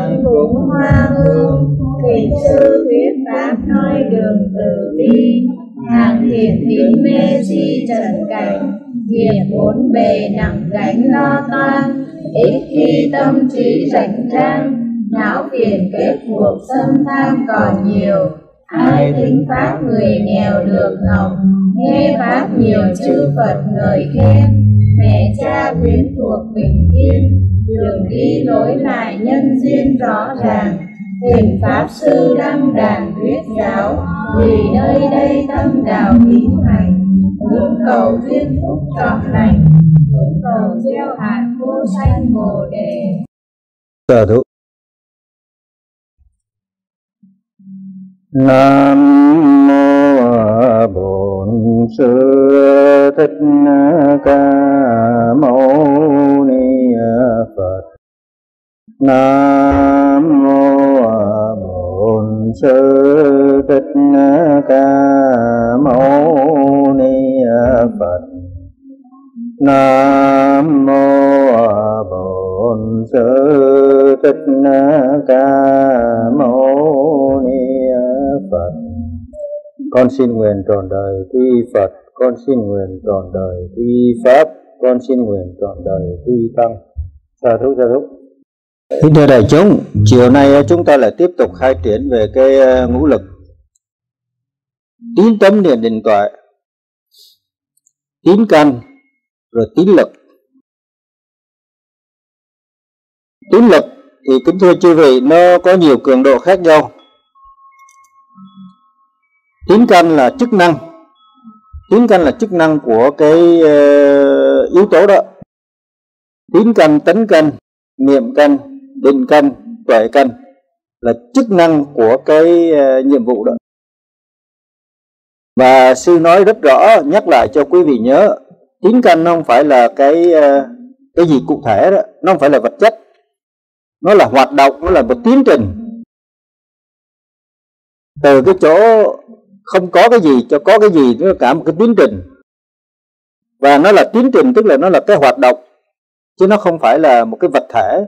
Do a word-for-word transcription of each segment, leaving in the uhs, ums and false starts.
vẫn cúng hoa hương. Thiền sư thuyết pháp nói đường từ bi, hàng thiện tín mê chi trần cảnh, nghiệp bốn bề nặng gánh lo toan, ít khi tâm trí rảnh rang, não phiền kết buộc xâm tham còn nhiều. Ai thính pháp người nghèo được học, nghe pháp nhiều chư Phật ngợi khen, mẹ cha quyến thuộc bình yên, đường đi lối lại nhân duyên rõ ràng. Thỉnh pháp sư đăng đàn thuyết giáo, vì nơi đây tâm đạo kính hành, hướng cầu duyên phúc trọn lành, hướng cầu gieo hạt vô sanh bồ đề. Sở thủ Nam Mô Bổn Sư Thích Ca Mâu Ni Phật. Nam Mô Bổn Sư Thích Ca Mâu Ni Phật. Nam Mô Bổn Sư Thích Ca Mâu Ni Phật. Con xin nguyện trọn đời quy Phật, con xin nguyện trọn đời quy Pháp, con xin nguyện trọn đời quy Tăng. Sa thú, sa thú. Kính thưa đại chúng, chiều nay chúng ta lại tiếp tục khai triển về cái ngũ lực tín tâm niệm định tuệ, tín căn rồi tín lực. Tín lực thì kính thưa chư vị, nó có nhiều cường độ khác nhau. Tín căn là chức năng, tín căn là chức năng của cái yếu tố đó. Tín căn, tấn căn, niệm căn, định căn, tuệ căn là chức năng của cái nhiệm vụ đó. Và sư nói rất rõ, nhắc lại cho quý vị nhớ, tín căn nó không phải là cái cái gì cụ thể đó, nó không phải là vật chất, nó là hoạt động, nó là một tiến trình từ cái chỗ không có cái gì cho có cái gì, nó cả một cái tiến trình. Và nó là tiến trình, tức là nó là cái hoạt động, chứ nó không phải là một cái vật thể.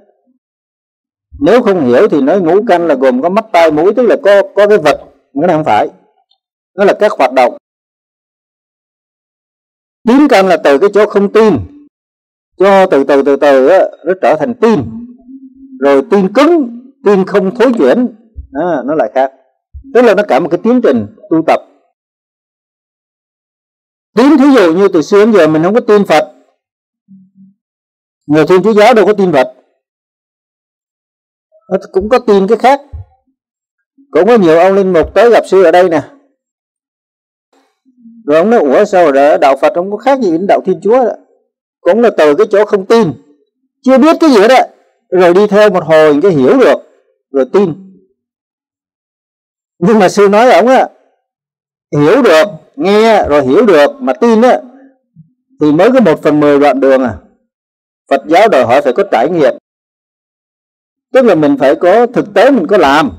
Nếu không hiểu thì nói ngũ căn là gồm có mắt, tai, mũi, tức là có có cái vật, nó không phải, nó là các hoạt động. Tín căn là từ cái chỗ không tin, cho từ từ từ từ á, nó trở thành tin, rồi tin cứng, tin không thối chuyển, à, nó lại khác. Tức là nó cả một cái tiến trình tu tập. Tín, thí dụ như từ xưa đến giờ mình không có tin Phật, người Thiên Chúa Giáo đâu có tin Phật, nó cũng có tin cái khác. Cũng có nhiều ông linh mục tới gặp sư ở đây nè, rồi ông nói ủa sao rồi đạo Phật không có khác gì đến đạo Thiên Chúa đó. Cũng là từ cái chỗ không tin, chưa biết cái gì hết đó, rồi đi theo một hồi cái hiểu được, rồi tin. Nhưng mà sư nói ổng á, hiểu được, nghe rồi hiểu được mà tin á, thì mới có một phần mười đoạn đường à. Phật giáo đòi hỏi phải có trải nghiệm, tức là mình phải có thực tế, mình có làm,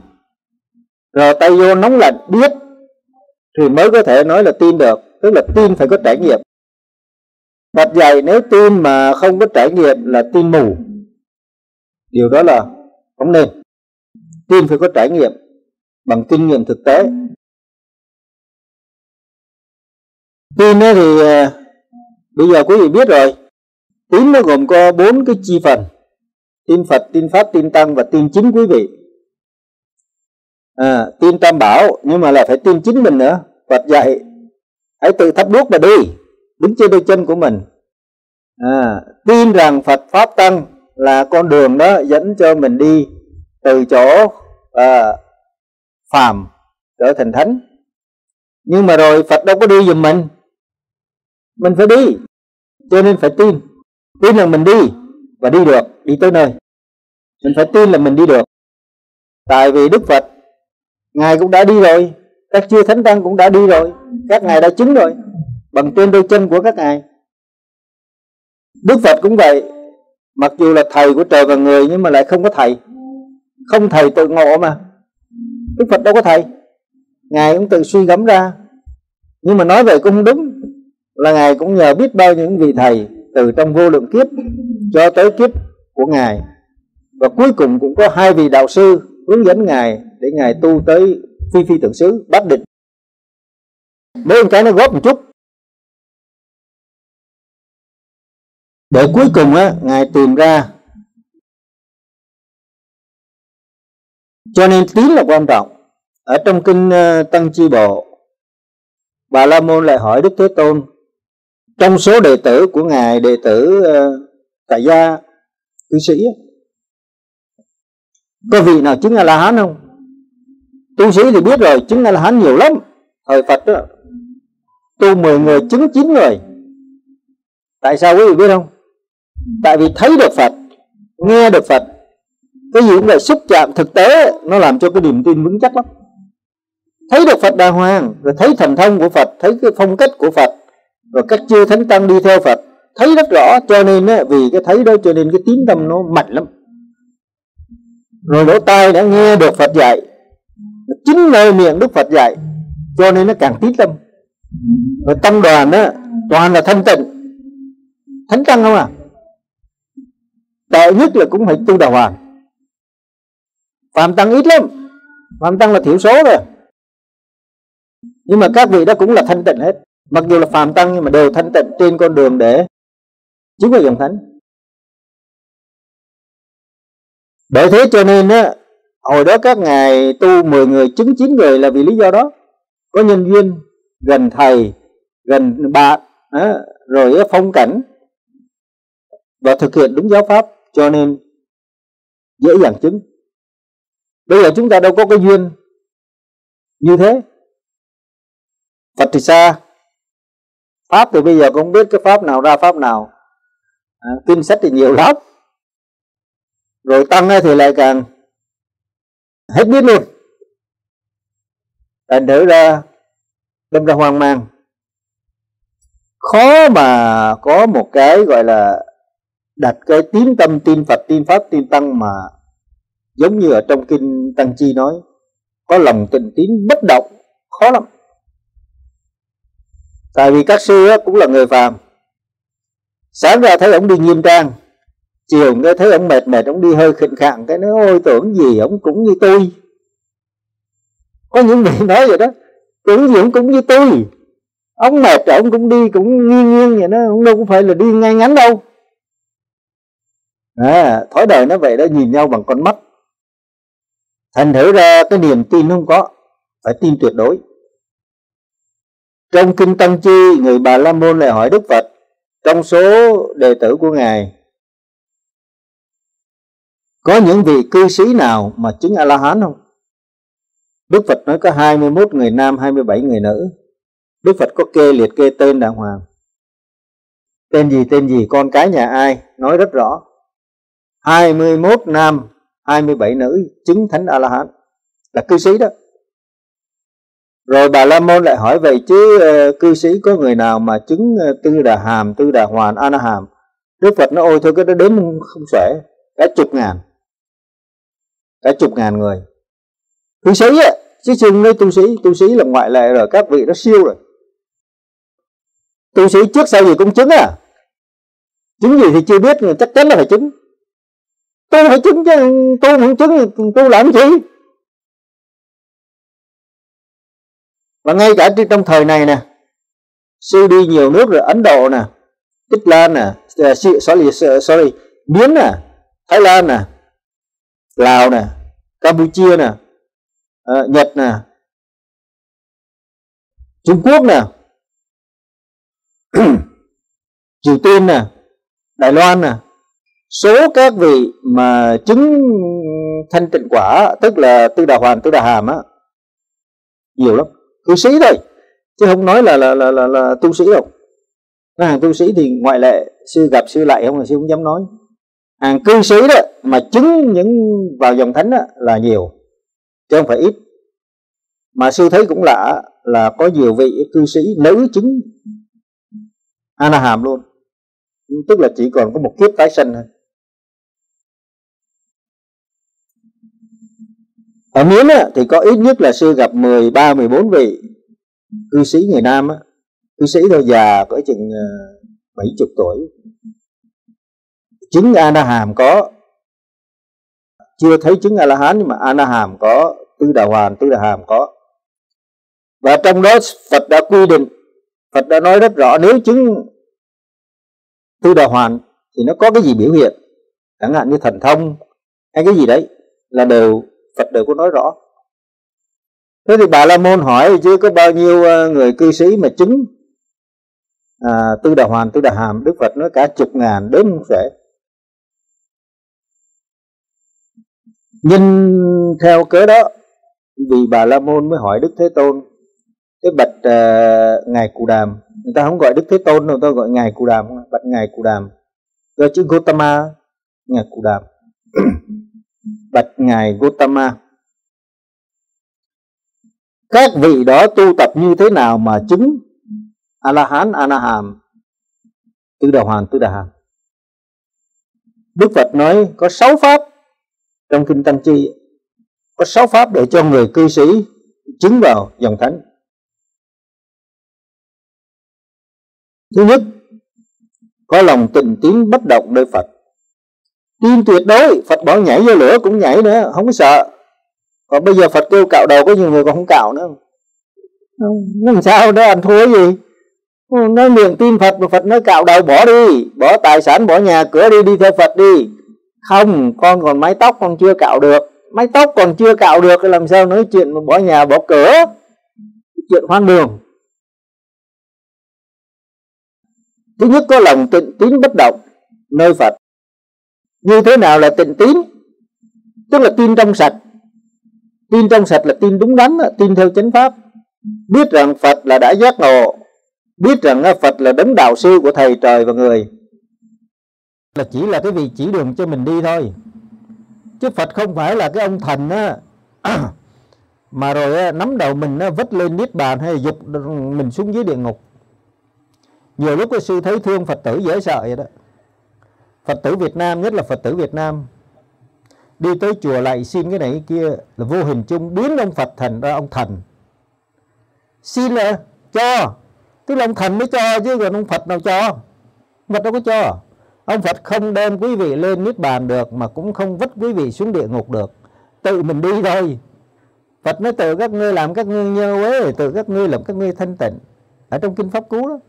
rồi tay vô nóng lạnh biết thì mới có thể nói là tin được. Tức là tin phải có trải nghiệm. Phật dạy nếu tin mà không có trải nghiệm là tin mù, điều đó là không nên. Tin phải có trải nghiệm bằng kinh nghiệm thực tế. Tin thì bây giờ quý vị biết rồi, tín nó gồm có bốn cái chi phần: tin Phật, tin Pháp, tin Tăng và tin chính quý vị. À, tin Tam Bảo, nhưng mà là phải tin chính mình nữa. Phật dạy hãy tự thắp đuốc mà đi, đứng trên đôi chân của mình. À, tin rằng Phật Pháp Tăng là con đường đó dẫn cho mình đi từ chỗ à, phàm trở thành thánh. Nhưng mà rồi Phật đâu có đi giùm mình, mình phải đi, cho nên phải tin. Tin là mình đi và đi được, đi tới nơi. Mình phải tin là mình đi được. Tại vì Đức Phật Ngài cũng đã đi rồi, các chư Thánh Tăng cũng đã đi rồi, các Ngài đã chứng rồi bằng trên đôi chân của các Ngài. Đức Phật cũng vậy, mặc dù là Thầy của trời và người nhưng mà lại không có Thầy. Không Thầy tự ngộ mà, Đức Phật đâu có Thầy. Ngài cũng tự suy gẫm ra. Nhưng mà nói vậy cũng không đúng, là Ngài cũng nhờ biết bao nhiêu những vị Thầy từ trong vô lượng kiếp cho tới kiếp của Ngài. Và cuối cùng cũng có hai vị đạo sư hướng dẫn Ngài để Ngài tu tới phi phi tưởng xứ, bát định. Mỗi một cái nó góp một chút. Để cuối cùng á, Ngài tìm ra. Cho nên tín là quan trọng. Ở trong Kinh Tăng Chi Bộ, Bà La Môn lại hỏi Đức Thế Tôn, trong số đệ tử của Ngài, đệ tử tại gia cư sĩ, có vị nào chứng A-la-hán không? Tu sĩ thì biết rồi, chứng A-la-hán nhiều lắm. Thời Phật đó, tu mười người chứng chín người. Tại sao quý vị biết không? Tại vì thấy được Phật, nghe được Phật, cái gì cũng là xúc chạm thực tế, nó làm cho cái niềm tin vững chắc lắm. Thấy được Phật Đà Hoàng, rồi thấy thần thông của Phật, thấy cái phong cách của Phật, rồi các chư thánh tăng đi theo Phật, thấy rất rõ. Cho nên á, vì cái thấy đó cho nên cái tín tâm nó mạnh lắm. Rồi lỗ tai đã nghe được Phật dạy, chính nơi miệng Đức Phật dạy, cho nên nó càng tín tâm. Rồi tăng đoàn á, toàn là thanh tịnh, thánh tăng không à. Tệ nhất là cũng phải tu Đà Hoàng. Phạm tăng ít lắm, phạm tăng là thiểu số rồi. Nhưng mà các vị đó cũng là thanh tịnh hết. Mặc dù là phàm tăng nhưng mà đều thanh tịnh trên con đường để chứng vào dòng thánh. Bởi thế cho nên á, hồi đó các ngài tu mười người chứng chín người là vì lý do đó. Có nhân duyên gần thầy, gần bạn, rồi phong cảnh, và thực hiện đúng giáo pháp cho nên dễ dàng chứng. Bây giờ chúng ta đâu có cái duyên như thế. Phật thì xa, pháp thì bây giờ cũng không biết cái pháp nào ra pháp nào, à, kinh sách thì nhiều lắm. Rồi tăng thì lại càng hết biết luôn, thành thử ra đâm ra hoang mang, khó mà có một cái gọi là đặt cái tín tâm tin Phật, tin Pháp, tin Tăng mà giống như ở trong Kinh Tăng Chi nói, có lòng tình tín bất động, khó lắm. Tại vì các sư cũng là người phàm. Sáng ra thấy ông đi nghiêm trang, chiều nghe thấy ông mệt mệt, ông đi hơi khịnh khạng, cái nói ôi tưởng gì ông cũng như tôi. Có những người nói vậy đó, tưởng gì ông cũng như tôi. Ông mệt rồi ông cũng đi, cũng nghiêng nghiêng vậy đó, ông đâu có phải là đi ngay ngắn đâu. À, thói đời nó vậy đó, nhìn nhau bằng con mắt. Thành thử ra cái niềm tin không có, phải tin tuyệt đối. Trong Kinh Tăng Chi, người Bà La Môn lại hỏi Đức Phật, trong số đệ tử của Ngài, có những vị cư sĩ nào mà chứng A-la-hán không? Đức Phật nói có hai mươi mốt người nam, hai mươi bảy người nữ. Đức Phật có kê liệt kê tên đàng hoàng. Tên gì, tên gì, con cái nhà ai, nói rất rõ. hai mươi mốt nam, hai mươi bảy nữ chứng thánh A-la-hán, là cư sĩ đó. Rồi Bà La Môn lại hỏi vậy chứ cư sĩ có người nào mà chứng Tư Đà Hàm, Tư Đà Hoàn, A Na Hàm? Đức Phật nói ôi thôi cái đó đếm không xuể, cả chục ngàn, cả chục ngàn người. Cư sĩ á, chứ chừng nói tu sĩ, tu sĩ là ngoại lệ rồi, các vị nó siêu rồi. Tu sĩ trước sau gì cũng chứng à? Chứng gì thì chưa biết, nhưng chắc chắn là phải chứng. Tu phải chứng chứ, tu không chứng thì tu làm gì? Và ngay cả trong thời này nè, sư đi nhiều nước rồi, Ấn Độ nè, Tích Lan nè, sorry, sorry, Miến nè, Thái Lan nè, Lào nè, Campuchia nè, à, Nhật nè, Trung Quốc nè, Triều Tiên nè, Đài Loan nè. Số các vị mà chứng thanh tịnh quả, tức là Tư Đà Hoàn, Tư Đà Hàm á, nhiều lắm. Cư sĩ thôi, chứ không nói là, là, là, là, là tu sĩ đâu. Cái hàng tu sĩ thì ngoại lệ, sư gặp sư lại không là sư cũng dám nói. Hàng cư sĩ đó mà chứng những vào dòng thánh đó là nhiều, chứ không phải ít. Mà sư thấy cũng lạ là có nhiều vị cư sĩ nữ chứng A Na Hàm luôn, tức là chỉ còn có một kiếp tái sinh thôi. Ở Miến thì có ít nhất là sư gặp mười ba mười bốn vị cư sĩ người nam á, cư sĩ thôi già cỡ chừng bảy mươi tuổi. Chứng A Na Hàm có, chưa thấy chứng A-la-hán, nhưng mà A-na-hàm có, Tư Đà Hoàn, Tư Đà Hàm có. Và trong đó Phật đã quy định, Phật đã nói rất rõ nếu chứng Tư Đà Hoàn thì nó có cái gì biểu hiện, chẳng hạn như thần thông hay cái gì đấy, là đều Phật đều có nói rõ. Thế thì Bà La Môn hỏi chứ có bao nhiêu người cư sĩ mà chứng à, Tư Đà Hoàn, Tư Đà Hàm. Đức Phật nói cả chục ngàn đến không thể. Nhưng theo cớ đó, vì Bà La Môn mới hỏi Đức Thế Tôn, cái bạch uh, Ngài Cù Đàm. Người ta không gọi Đức Thế Tôn, người ta gọi Ngài Cù Đàm, bạch Ngài Cù Đàm. Do chữ Gotama, Ngài Cù Đàm. Bạch Ngài Gotama, các vị đó tu tập như thế nào mà chứng A-la-hán, A-na-hàm, Tư Đà Hoàn, Tư Đà Hàm? Đức Phật nói có sáu pháp. Trong Kinh Tăng Chi có sáu pháp để cho người cư sĩ chứng vào dòng thánh. Thứ nhất, có lòng tình tiến bất động nơi Phật, tin tuyệt đối. Phật bỏ nhảy vô lửa cũng nhảy nữa, không có sợ. Còn bây giờ Phật kêu cạo đầu, có nhiều người còn không cạo nữa. Nó làm sao đó, anh thua gì? Nói miệng tin Phật mà Phật nói cạo đầu bỏ đi, bỏ tài sản, bỏ nhà cửa đi, đi theo Phật đi. Không, con còn mái tóc con chưa cạo được. Mái tóc còn chưa cạo được thì làm sao nói chuyện mà bỏ nhà bỏ cửa, chuyện hoang đường. Thứ nhất, có lòng tịnh tín bất động nơi Phật. Như thế nào là tịnh tín? Tức là tin trong sạch. Tin trong sạch là tin đúng đắn, tin theo chánh pháp. Biết rằng Phật là đã giác ngộ, biết rằng Phật là đấng đạo sư của thầy trời và người, là chỉ là cái vị chỉ đường cho mình đi thôi. Chứ Phật không phải là cái ông thần á, mà rồi nắm đầu mình nó vứt lên niết bàn, hay giục mình xuống dưới địa ngục. Nhiều lúc cái sư thấy thương Phật tử dễ sợ vậy đó. Phật tử Việt Nam, nhất là Phật tử Việt Nam, đi tới chùa lại xin cái này cái kia, là vô hình chung biến ông Phật thành ra ông thần. Xin là cho, tức là ông thần mới cho chứ còn ông Phật nào cho. Phật đâu có cho. Ông Phật không đem quý vị lên niết bàn được, mà cũng không vứt quý vị xuống địa ngục được. Tự mình đi thôi. Phật nói tự các ngươi làm các ngươi nhơ uế, tự các ngươi làm các ngươi thanh tịnh, ở trong Kinh Pháp Cú đó.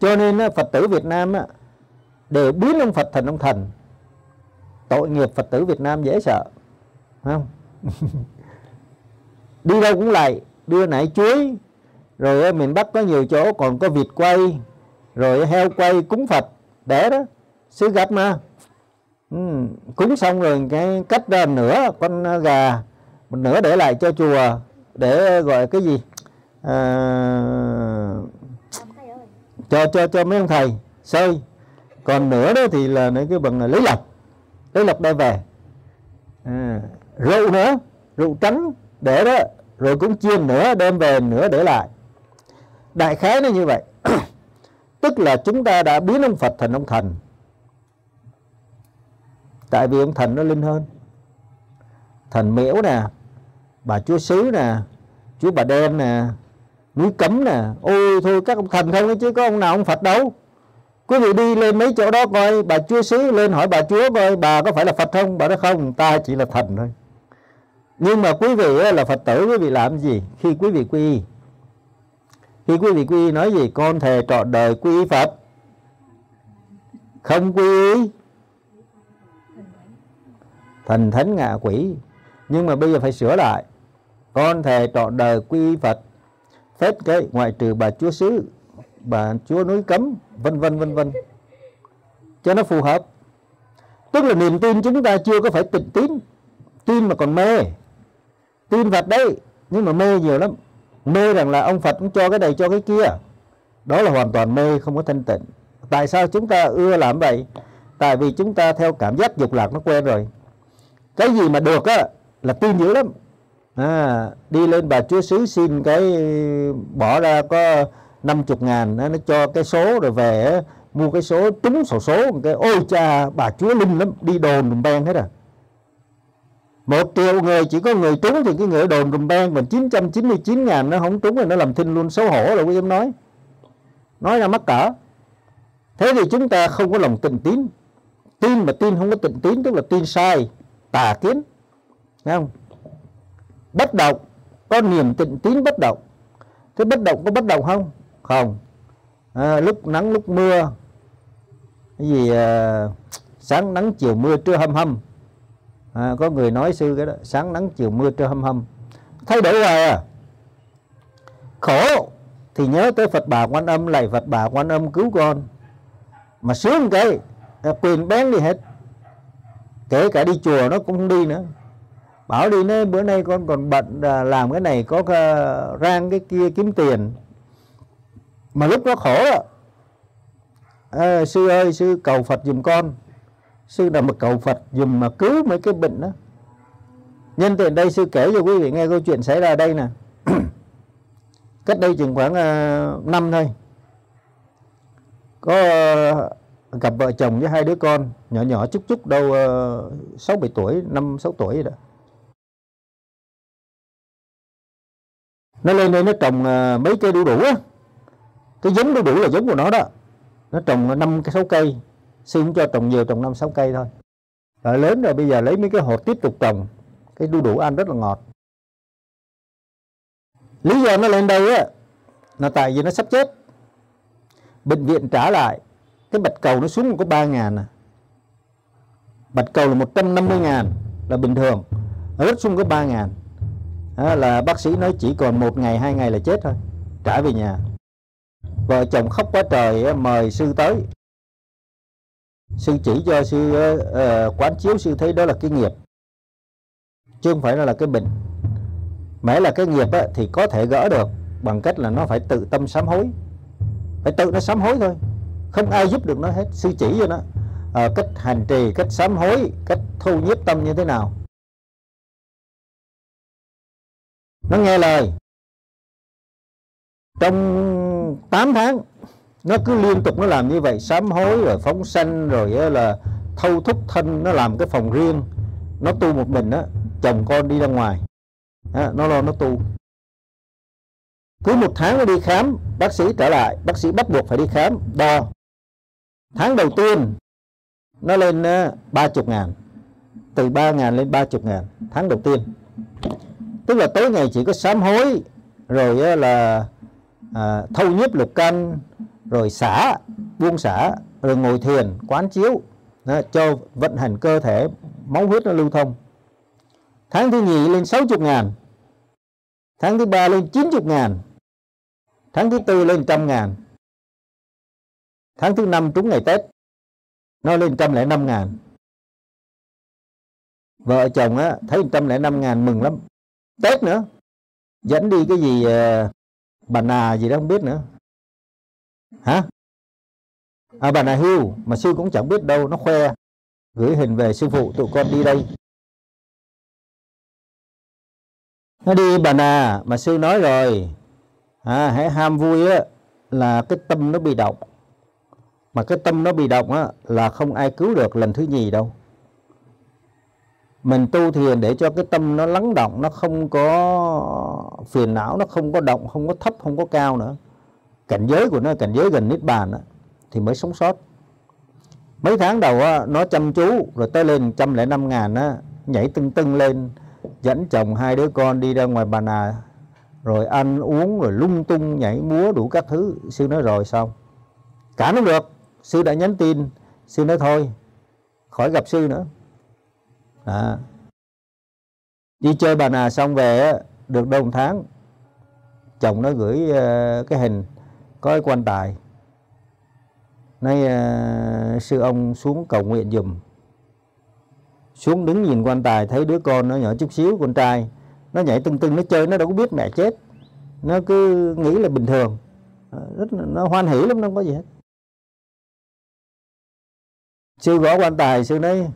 Cho nên Phật tử Việt Nam để biến ông Phật thành ông thần. Tội nghiệp Phật tử Việt Nam dễ sợ, không? Đi đâu cũng lại đưa nải chuối. Rồi miền Bắc có nhiều chỗ còn có vịt quay, rồi heo quay cúng Phật để đó, sư gặp mà. Ừ, cúng xong rồi cái cắt ra nửa con gà, một nửa để lại cho chùa, để gọi cái gì à, cho cho cho mấy ông thầy sơi. Còn nửa đó thì là cái bằng lấy lọc, lấy lọc đem về. À, rượu nữa, rượu trắng để đó, rồi cũng chiên nửa đem về, nửa để lại. Đại khái nó như vậy. Tức là chúng ta đã biến ông Phật thành ông thần. Tại vì ông thần nó linh hơn. Thần Miễu nè, bà Chúa Sứ nè, Chúa Bà Đen nè, Núi Cấm nè. Ôi thôi, các ông thần không chứ có ông nào ông Phật đâu. Quý vị đi lên mấy chỗ đó coi, bà Chúa Sứ lên hỏi bà Chúa coi bà có phải là Phật không. Bà nói không, ta chỉ là thần thôi. Nhưng mà quý vị là Phật tử, quý vị làm gì khi quý vị quy y? Khi quý vị quy y nói gì? Con thề trọn đời quy y Phật. Không quy y thần thánh ngạ quỷ. Nhưng mà bây giờ phải sửa lại. Con thề trọn đời quy y Phật. Phép cái ngoại trừ bà Chúa Xứ, bà Chúa Núi Cấm, vân vân vân vân, cho nó phù hợp. Tức là niềm tin chúng ta chưa có phải tịnh tín. Tin mà còn mê. Tin Phật đấy, nhưng mà mê nhiều lắm. Mê rằng là ông Phật cũng cho cái này cho cái kia. Đó là hoàn toàn mê, không có thanh tịnh. Tại sao chúng ta ưa làm vậy? Tại vì chúng ta theo cảm giác dục lạc nó quen rồi. Cái gì mà được á là tin dữ lắm. À, đi lên bà Chúa Xứ xin cái, bỏ ra có năm mươi ngàn, nó cho cái số rồi về mua cái số trúng sổ số cái. Ôi cha, bà Chúa linh lắm, đi đồn đùm beng hết à. Một triệu người chỉ có người trúng thì cái người đồn rùm beng, mình chín trăm chín mươi chín ngàn nó không trúng rồi nó làm thinh luôn, xấu hổ rồi quý em nói. Nói ra mắc cỡ. Thế thì chúng ta không có lòng tịnh tín. Tin mà tin không có tịnh tín tức là tin sai. tà kiến, thấy không? Bất động, có niềm tịnh tín bất động. Thế bất động có bất động không? Không. À, lúc nắng lúc mưa, cái gì à, sáng nắng chiều mưa trưa hâm hâm. À, có người nói sư cái đó, sáng nắng chiều mưa trưa hâm hâm. Thay đổi rồi à. Khổ thì nhớ tới Phật Bà Quan Âm, lạy Phật Bà Quan Âm cứu con. Mà sướng cái quyền bén đi hết. Kể cả đi chùa nó cũng không đi nữa. Bảo đi nói bữa nay con còn bận làm cái này, có rang cái kia kiếm tiền. Mà lúc nó khổ đó, à, sư ơi sư cầu Phật giùm con. Sư nào mà cầu Phật giùm mà cứu mấy cái bệnh đó. Nhân tiện đây sư kể cho quý vị nghe câu chuyện xảy ra đây nè. Cách đây chừng khoảng uh, năm thôi. Có uh, gặp vợ chồng với hai đứa con nhỏ nhỏ chút chút, đâu sáu uh, bảy tuổi, năm sáu tuổi đó. Nó lên đây nó trồng uh, mấy cây đu đủ á. Cái giống đu đủ là giống của nó đó. Nó trồng năm cái sáu cây. Sư cũng cho trồng nhiều, trồng năm sáu cây thôi. Rồi lớn rồi bây giờ lấy mấy cái hột tiếp tục trồng. Cái đu đủ ăn rất là ngọt. Lý do nó lên đây á là tại vì nó sắp chết. Bệnh viện trả lại cái bạch cầu nó xuống có ba ngàn à. Bạch cầu là một trăm năm mươi ngàn là bình thường. Nó rất xuống có ba ngàn à, là bác sĩ nói chỉ còn một ngày hai ngày là chết thôi. Trả về nhà. Vợ chồng khóc quá trời, mời sư tới. Sư chỉ cho sư uh, quán chiếu, sư thấy đó là cái nghiệp chứ không phải là cái bệnh. Mẽ là cái nghiệp á, thì có thể gỡ được bằng cách là nó phải tự tâm sám hối. Phải tự nó sám hối thôi. Không ai giúp được nó hết. Sư chỉ cho nó à, cách hành trì, cách sám hối, cách thu nhiếp tâm như thế nào. Nó nghe lời. Trong tám tháng nó cứ liên tục nó làm như vậy. Sám hối rồi phóng sanh, rồi là thâu thúc thân. Nó làm cái phòng riêng. Nó tu một mình á. Chồng con đi ra ngoài. À, nó lo nó tu. Cứ một tháng nó đi khám, bác sĩ trở lại, bác sĩ bắt buộc phải đi khám đo. Tháng đầu tiên nó lên ba mươi ngàn, từ ba ngàn lên ba mươi ngàn tháng đầu tiên. Tức là tối ngày chỉ có sám hối, rồi là à, thâu nhiếp lục căn, rồi xả, buông xả, rồi ngồi thiền, quán chiếu đó, cho vận hành cơ thể, máu huyết nó lưu thông. Tháng thứ nhì lên sáu mươi ngàn. Tháng thứ ba lên chín mươi ngàn. Tháng thứ tư lên một trăm ngàn. Tháng thứ năm trúng ngày Tết nó lên một trăm lẻ năm ngàn. Vợ chồng á, thấy một trăm lẻ năm ngàn mừng lắm. Tết nữa dẫn đi cái gì bà nà gì đó không biết nữa. Hả? À, bà nà hưu. Mà sư cũng chẳng biết đâu. Nó khoe, gửi hình về sư phụ tụi con đi đây. Nó đi bà nà, mà sư nói rồi à, hãy ham vui á, là cái tâm nó bị động. Mà cái tâm nó bị động á, là không ai cứu được lần thứ nhì đâu. Mình tu thiền để cho cái tâm nó lắng động, nó không có phiền não, nó không có động, không có thấp, không có cao nữa. Cảnh giới của nó, cảnh giới gần niết bàn á, thì mới sống sót. Mấy tháng đầu á, nó chăm chú, rồi tới lên một trăm lẻ năm ngàn á, nhảy tưng tưng lên. Dẫn chồng hai đứa con đi ra ngoài Bà Nà, rồi ăn uống, rồi lung tung nhảy múa đủ các thứ. Sư nói rồi xong, cả nó được. Sư đã nhắn tin, sư nói thôi khỏi gặp sư nữa à. Đi chơi Bà Nà xong về được đâu một tháng, chồng nó gửi cái hình có cái quan tài, nói sư ông xuống cầu nguyện giùm. Xuống đứng nhìn quan tài, thấy đứa con nó nhỏ chút xíu, con trai. Nó nhảy tưng tưng, nó chơi, nó đâu có biết mẹ chết. Nó cứ nghĩ là bình thường. Rất là, nó hoan hỉ lắm, nó không có gì hết. Sư gõ quan tài, sư nói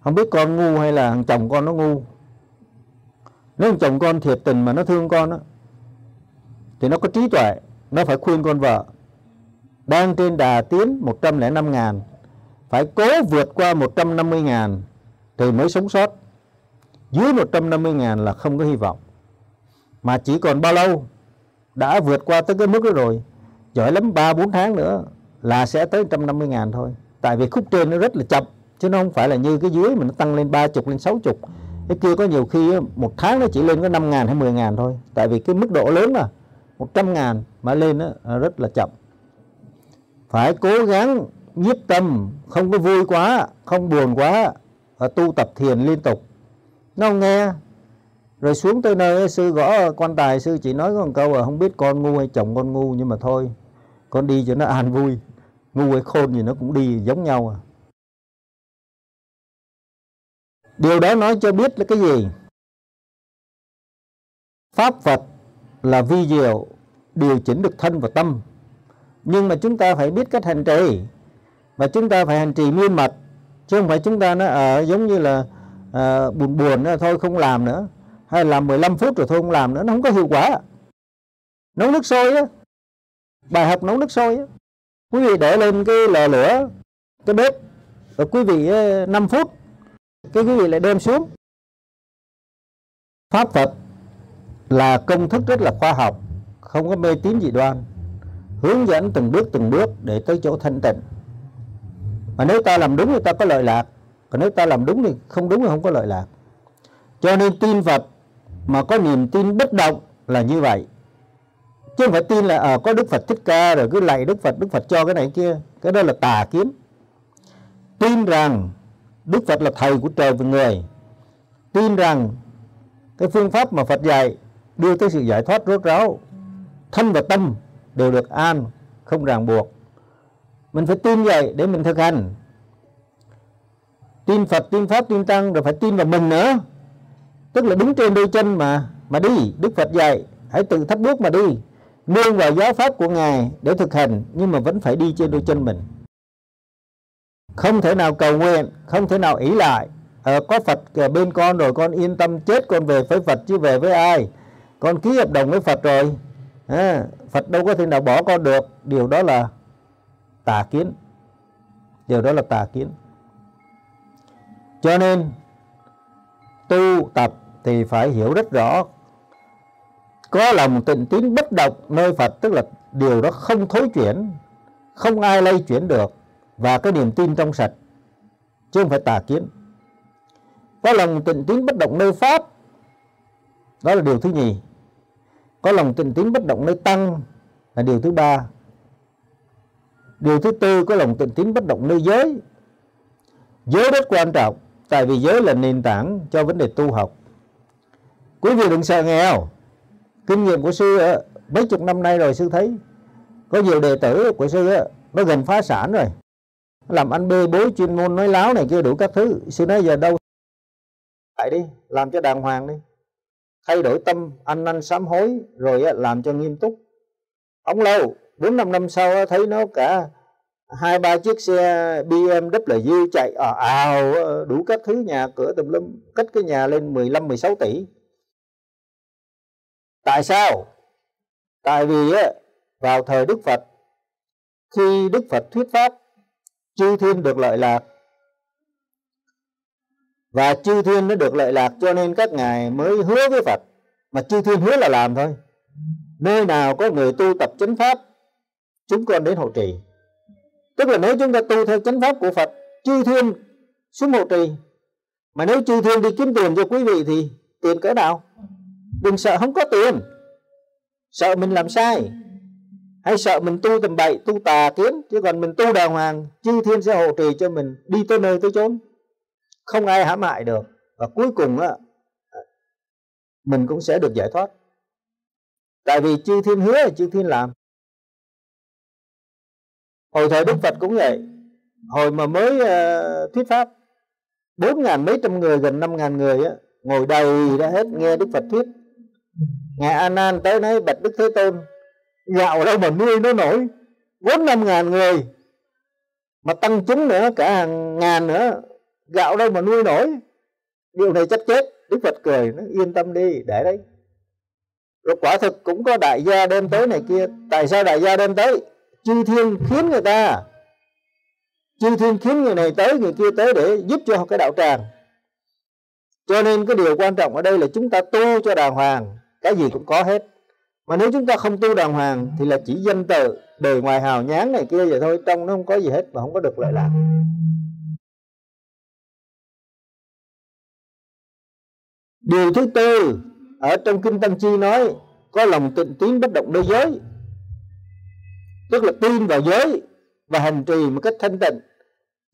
không biết con ngu hay là thằng chồng con nó ngu. Nếu thằng chồng con thiệt tình mà nó thương con đó, thì nó có trí tuệ, nó phải khuyên con vợ đang trên đà tiến một trăm lẻ năm ngàn phải cố vượt qua một trăm năm mươi ngàn thì mới sống sót. Dưới một trăm năm mươi ngàn là không có hy vọng. Mà chỉ còn bao lâu? Đã vượt qua tới cái mức đó rồi, giỏi lắm ba bốn tháng nữa là sẽ tới một trăm năm mươi ngàn thôi. Tại vì khúc trên nó rất là chậm, chứ nó không phải là như cái dưới mình tăng lên ba mươi, lên sáu mươi. Cái kia có nhiều khi một tháng nó chỉ lên có năm ngàn hay mười ngàn thôi, tại vì cái mức độ lớn mà một trăm ngàn mà lên rất là chậm. Phải cố gắng nhiếp tâm, không có vui quá, không buồn quá, tu tập thiền liên tục. Nó không nghe, rồi xuống tới nơi sư gõ quan tài, sư chỉ nói có một câu là không biết con ngu hay chồng con ngu, nhưng mà thôi con đi cho nó an vui, ngu hay khôn gì nó cũng đi giống nhau à. Điều đó nói cho biết là cái gì? Pháp Phật là vi diệu, điều chỉnh được thân và tâm. Nhưng mà chúng ta phải biết cách hành trì, và chúng ta phải hành trì miên mật, chứ không phải chúng ta nó ở giống như là à, buồn buồn nữa, thôi không làm nữa, hay làm mười lăm phút rồi thôi không làm nữa, nó không có hiệu quả. Nấu nước sôi á, bài học nấu nước sôi á, quý vị để lên cái lò lửa, cái bếp, rồi quý vị năm phút, cái quý vị lại đem xuống. Pháp Phật là công thức rất là khoa học, không có mê tín dị đoan, hướng dẫn từng bước từng bước để tới chỗ thanh tịnh. Mà nếu ta làm đúng thì ta có lợi lạc, còn nếu ta làm đúng thì không đúng thì không có lợi lạc. Cho nên tin Phật mà có niềm tin bất động là như vậy, chứ không phải tin là à, có Đức Phật Thích Ca rồi cứ lạy Đức Phật, Đức Phật cho cái này kia, cái đó là tà kiến. Tin rằng Đức Phật là thầy của trời và người, tin rằng cái phương pháp mà Phật dạy đưa tới sự giải thoát rốt ráo, thân và tâm đều được an, không ràng buộc. Mình phải tin vậy để mình thực hành. Tin Phật, tin Pháp, tin Tăng, rồi phải tin vào mình nữa. Tức là đứng trên đôi chân mà mà đi. Đức Phật dạy hãy tự thắt bước mà đi, nương vào giáo pháp của Ngài để thực hành, nhưng mà vẫn phải đi trên đôi chân mình. Không thể nào cầu nguyện, không thể nào ỷ lại à, có Phật bên con rồi con yên tâm, chết con về với Phật chứ về với ai. Con ký hợp đồng với Phật rồi à, Phật đâu có thể nào bỏ con được. Điều đó là tà kiến, điều đó là tà kiến. Cho nên tu tập thì phải hiểu rất rõ, có lòng tịnh tín bất động nơi Phật, tức là điều đó không thối chuyển, không ai lay chuyển được, và cái niềm tin trong sạch, chứ không phải tà kiến. Có lòng tịnh tín bất động nơi Pháp, đó là điều thứ nhì. Có lòng tịnh tín bất động nơi Tăng là điều thứ ba. Điều thứ tư, có lòng tịnh tín bất động nơi giới. Giới rất quan trọng, tại vì giới là nền tảng cho vấn đề tu học. Quý vị đừng sợ nghèo. Kinh nghiệm của sư mấy chục năm nay rồi, sư thấy có nhiều đệ tử của sư nó gần phá sản rồi, làm ăn bê bối, chuyên môn nói láo này kia đủ các thứ. Sư nói giờ đâu lại đi, làm cho đàng hoàng đi, thay đổi tâm ăn năn sám hối, rồi làm cho nghiêm túc. Ông lâu bốn năm năm sau thấy nó cả hai ba chiếc xe bê em vê chạy ào ào đủ các thứ, nhà cửa tùm lum, cất cái nhà lên mười lăm mười sáu tỷ. Tại sao? Tại vì vào thời Đức Phật, khi Đức Phật thuyết pháp, chư thiên được lợi lạc, và chư thiên nó được lợi lạc cho nên các ngài mới hứa với Phật. Mà chư thiên hứa là làm thôi, nơi nào có người tu tập chánh pháp chúng con đến hộ trì. Tức là nếu chúng ta tu theo chánh pháp của Phật, chư thiên xuống hộ trì. Mà nếu chư thiên đi kiếm tiền cho quý vị thì tiền cỡ nào? Đừng sợ không có tiền, sợ mình làm sai, hay sợ mình tu tầm bậy, tu tà kiến. Chứ còn mình tu đàng hoàng, chư thiên sẽ hộ trì cho mình đi tới nơi tới chốn, không ai hãm hại được. Và cuối cùng á, mình cũng sẽ được giải thoát, tại vì chư thiên hứa là chư thiên làm. Hồi thời Đức Phật cũng vậy, hồi mà mới uh, thuyết pháp, bốn ngàn mấy trăm người, gần năm ngàn người á, ngồi đầy ra hết nghe Đức Phật thuyết. Ngài A Nan tới nói bạch Đức Thế Tôn, gạo đâu mà nuôi nó nổi, bốn năm ngàn người mà tăng chứng nữa, cả hàng ngàn nữa, gạo đâu mà nuôi nổi, điều này chắc chết. Đức Phật cười, nó yên tâm đi, để đấy. Rồi quả thực cũng có đại gia đem tới này kia. Tại sao đại gia đem tới? Chư thiên khiến người ta, chư thiên khiến người này tới, người kia tới để giúp cho cái đạo tràng. Cho nên cái điều quan trọng ở đây là chúng ta tu cho đàng hoàng, cái gì cũng có hết. Mà nếu chúng ta không tu đàng hoàng thì là chỉ danh tự, bề ngoài hào nhán này kia vậy thôi, trong nó không có gì hết và không có được lợi lạc. Điều thứ tư ở trong Kinh Tăng Chi nói có lòng tịnh tiến bất động nơi giới, tức là tin vào giới và hành trì một cách thanh tịnh,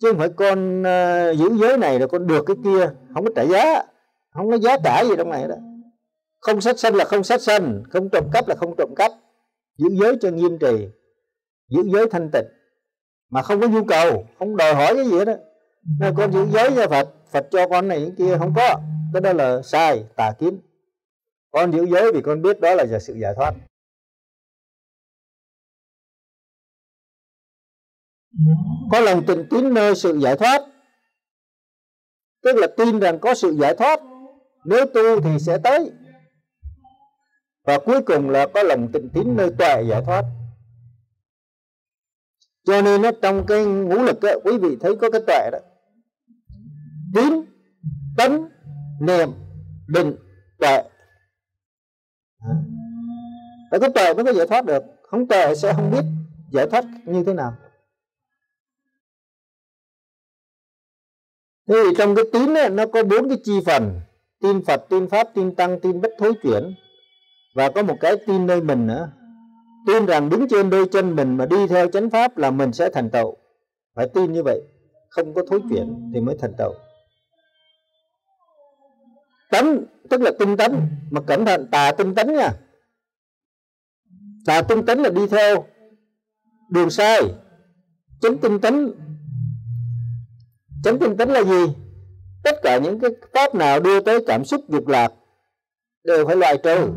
chứ không phải con uh, giữ giới này rồi con được cái kia, không có trả giá, không có giá trả gì trong này đó. Không sát sanh là không sát sanh, không trộm cắp là không trộm cắp. Giữ giới cho nghiêm trì, giữ giới thanh tịnh, mà không có nhu cầu, không đòi hỏi cái gì hết đó. Nên con giữ giới cho Phật, Phật cho con này những kia, không có. Cái đó là sai, tà kiến. Con giữ giới vì con biết đó là sự giải thoát. Có lòng tịnh tín nơi sự giải thoát, tức là tin rằng có sự giải thoát, nếu tu thì sẽ tới. Và cuối cùng là có lòng tịnh tín nơi tuệ giải thoát. Cho nên nó trong cái ngũ lực ấy, quý vị thấy có cái tuệ đó: tín, tấn, niệm, định, tuệ. Phải có tuệ mới có giải thoát được, không tuệ sẽ không biết giải thoát như thế nào. Thế thì trong cái tín ấy, nó có bốn cái chi phần: tin Phật, tin Pháp, tin Tăng, tin bất thối chuyển. Và có một cái tin nơi mình nữa, tin rằng đứng trên đôi chân mình mà đi theo chánh pháp là mình sẽ thành tựu. Phải tin như vậy, không có thối chuyển thì mới thành tựu. Tánh, tức là tinh tấn, mà cẩn thận tà tinh tấn nha. Tà tinh tấn là đi theo đường sai. Chánh tinh tấn, chánh tinh tấn là gì? Tất cả những cái pháp nào đưa tới cảm xúc dục lạc đều phải loại trừ.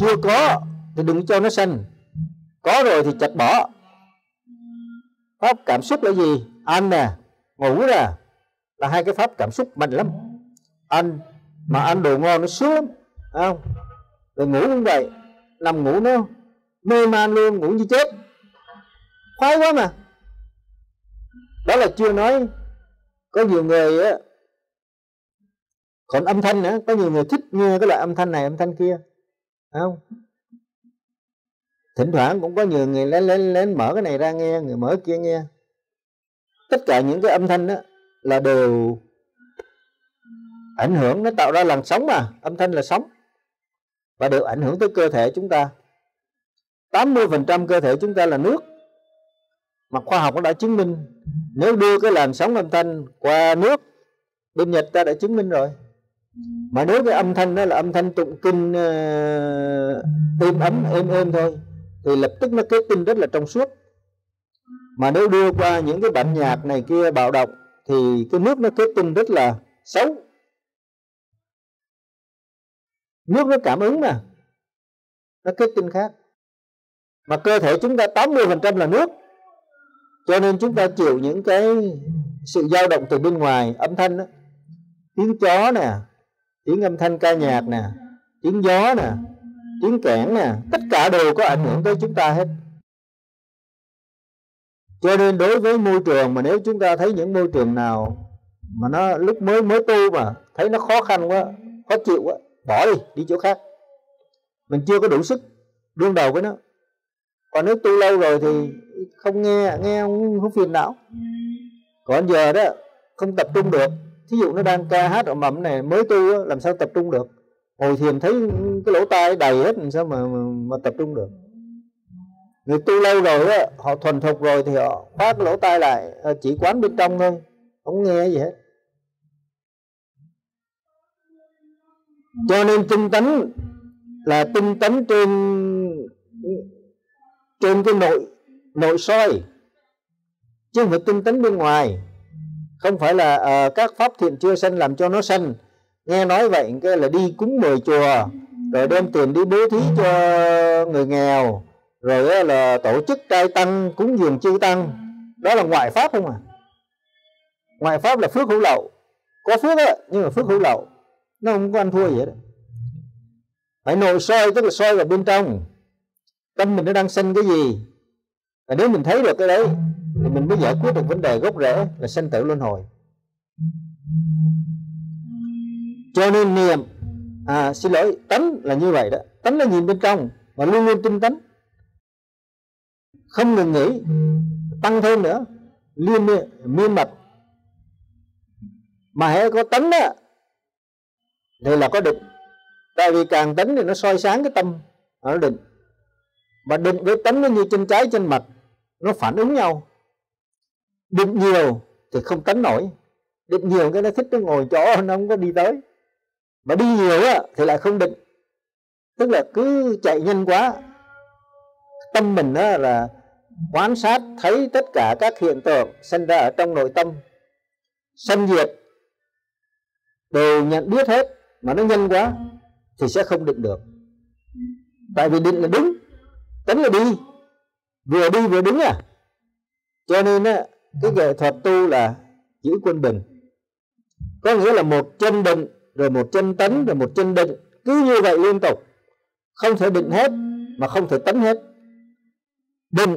Chưa có thì đừng cho nó sanh, có rồi thì chặt bỏ. Pháp cảm xúc là gì? Ăn nè, ngủ nè, là hai cái pháp cảm xúc mạnh lắm. Ăn, mà ăn đồ ngon nó sướng lắm, phải không? Rồi ngủ cũng vậy, nằm ngủ nó mê man luôn, ngủ như chết, khoái quá mà. Đó là chưa nói, có nhiều người á, còn âm thanh nữa, có nhiều người thích nghe cái loại âm thanh này, âm thanh kia, phải không? Thỉnh thoảng cũng có nhiều người lén lén lén mở cái này ra nghe, người mở kia nghe. Tất cả những cái âm thanh đó là đều ảnh hưởng, nó tạo ra làn sóng mà, âm thanh là sóng, và đều ảnh hưởng tới cơ thể chúng ta. tám mươi phần trăm cơ thể chúng ta là nước, mà khoa học đã chứng minh nếu đưa cái làn sóng âm thanh qua nước, bên Nhật ta đã chứng minh rồi. Mà nếu cái âm thanh đó là âm thanh tụng kinh uh, tim ấm êm êm thôi, thì lập tức nó kết tinh rất là trong suốt. Mà nếu đưa qua những cái bản nhạc này kia bạo động thì cái nước nó kết tinh rất là xấu. Nước nó cảm ứng mà, nó kết tinh khác. Mà cơ thể chúng ta tám mươi phần trăm là nước, cho nên chúng ta chịu những cái sự dao động từ bên ngoài, âm thanh đó, tiếng chó nè, tiếng âm thanh ca nhạc nè, tiếng gió nè, tiếng kẽn nè, tất cả đều có ảnh hưởng tới chúng ta hết. Cho nên đối với môi trường, mà nếu chúng ta thấy những môi trường nào mà nó lúc mới mới tu mà thấy nó khó khăn quá, khó chịu quá, bỏ đi, đi chỗ khác. Mình chưa có đủ sức đương đầu với nó. Còn nếu tu lâu rồi thì không nghe, nghe không, không phiền não. Còn giờ đó không tập trung được, thí dụ nó đang ca hát ở mầm này, mới tu làm sao tập trung được. Ngồi thiền thấy cái lỗ tai đầy hết, làm sao mà, mà, mà tập trung được. Người tu lâu rồi đó, họ thuần thục rồi thì họ khóa cái lỗ tai lại, chỉ quán bên trong thôi, không nghe gì hết. Cho nên tinh tấn là tinh tấn trên trên cái nội nội soi, chứ không phải tinh tấn bên ngoài. Không phải là à, các pháp thiện chưa sanh làm cho nó sanh. Nghe nói vậy cái là đi cúng mười chùa, rồi đem tiền đi bố thí cho người nghèo, rồi là tổ chức trai tăng, cúng dường chư tăng. Đó là ngoại pháp không à. Ngoại pháp là phước hữu lậu. Có phước á, nhưng mà phước hữu lậu, nó không có ăn thua gì hết. Phải nội soi, tức là soi vào bên trong tâm mình nó đang sanh cái gì. Và nếu mình thấy được cái đấy thì mình mới giải quyết được vấn đề gốc rễ là sanh tử luân hồi. Cho nên niệm à, xin lỗi tánh là như vậy đó. Tánh là nhìn bên trong và luôn luôn tinh tấn, không ngừng nghỉ, tăng thêm nữa, liên miên mật. Mà hễ có tánh đó thì là có định. Tại vì càng tánh thì nó soi sáng cái tâm, nó định. Mà định với tánh nó như chân trái chân mạch, nó phản ứng nhau. Định nhiều thì không tánh nổi, định nhiều cái nó thích nó ngồi chỗ, nó không có đi tới. Mà đi nhiều á thì lại không định, tức là cứ chạy nhanh quá. Tâm mình á là quan sát thấy tất cả các hiện tượng sinh ra ở trong nội tâm, sanh diệt đều nhận biết hết, mà nó nhanh quá thì sẽ không định được. Tại vì định là đứng, tánh là đi, vừa đi vừa đứng à. Cho nên á, cái nghệ thuật tu là giữ quân bình, có nghĩa là một chân định, rồi một chân tánh, rồi một chân định, cứ như vậy liên tục, không thể định hết mà không thể tánh hết. Định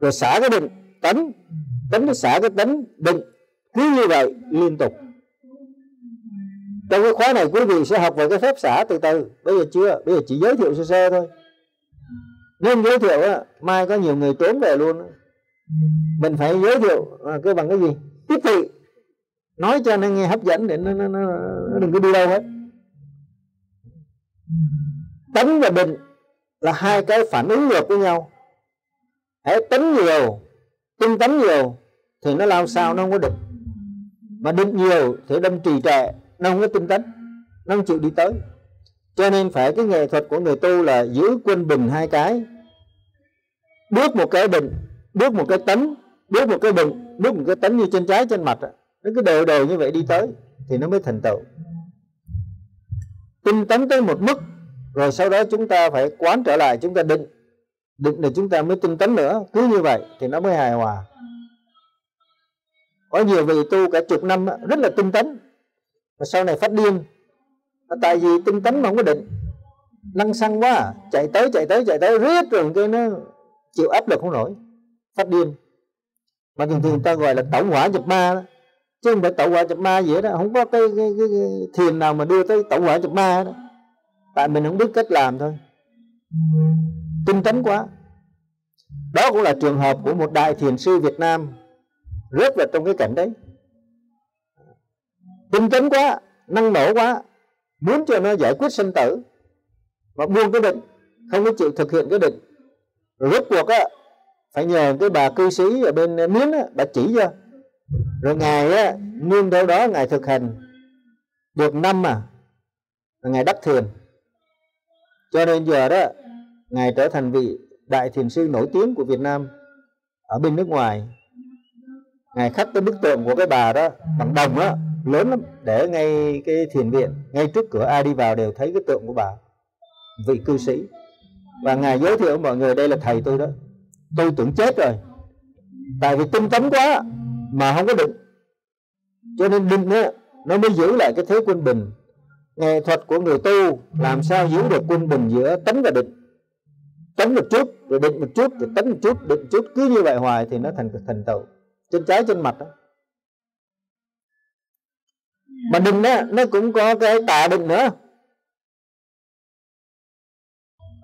rồi xả cái định, tánh, tánh rồi xả cái tánh, định, cứ như vậy liên tục. Trong cái khóa này quý vị sẽ học về cái phép xả từ từ. Bây giờ chưa, bây giờ chỉ giới thiệu sơ sơ thôi. Nên giới thiệu á, mai có nhiều người trốn về luôn. Mình phải giới thiệu cái bằng cái gì? Tiếp thị. Nói cho nó nghe hấp dẫn để nó, nó, nó, nó đừng có đi đâu hết. Tánh và định là hai cái phản ứng ngược với nhau. Hãy tánh nhiều, tinh tánh nhiều thì nó làm sao nó không có định. Mà định nhiều thì đâm trì trệ, nó không có tinh tánh, nó không chịu đi tới. Cho nên phải cái nghệ thuật của người tu là giữ quân bình hai cái. Bước một cái định, bước một cái tánh, bước một cái định, bước một cái tánh như trên trái trên mặt. Nó cứ đều đều như vậy đi tới thì nó mới thành tựu. Tinh tánh tới một mức, rồi sau đó chúng ta phải quán trở lại, chúng ta định. Định là chúng ta mới tinh tánh nữa. Cứ như vậy thì nó mới hài hòa. Có nhiều vị tu cả chục năm rất là tinh tánh, mà sau này phát điên. Tại vì tinh tánh mà không có định, lăng xăng quá à. Chạy tới chạy tới chạy tới riết rồi cái nó chịu áp lực không nổi, phát điên. Mà thường thường người ta gọi là tẩu hỏa nhập ma đó. Chứ không phải tẩu hỏa nhập ma gì đó. Không có cái, cái, cái, cái thiền nào mà đưa tới tẩu hỏa nhập ma đó. Tại mình không biết cách làm thôi, tinh tấn quá. Đó cũng là trường hợp của một đại thiền sư Việt Nam rớt vào trong cái cảnh đấy. Tinh tấn quá, năng nổ quá, muốn cho nó giải quyết sinh tử mà buông cái định, không có chịu thực hiện cái định. Rồi rốt cuộc á, phải nhờ cái bà cư sĩ ở bên Miến á, bà chỉ cho. Rồi ngài á, nương theo đó ngài thực hành được năm à, ngài đắc thiền. Cho nên giờ đó ngài trở thành vị đại thiền sư nổi tiếng của Việt Nam ở bên nước ngoài. Ngài khắc cái bức tượng của cái bà đó bằng đồng á, lớn lắm, để ngay cái thiền viện, ngay trước cửa ai đi vào đều thấy cái tượng của bà, vị cư sĩ. Và ngài giới thiệu mọi người, đây là thầy tôi đó. Tôi tưởng chết rồi, tại vì tinh tấn quá mà không có định. Cho nên định đó, nó mới giữ lại cái thế quân bình. Nghệ thuật của người tu làm sao giữ được quân bình giữa tánh và định. Tánh một chút, rồi định một chút, rồi tánh một chút, định một chút, cứ như vậy hoài thì nó thành thành tựu. Trên trái trên mặt đó. Mà định đó, nó cũng có cái tà định nữa,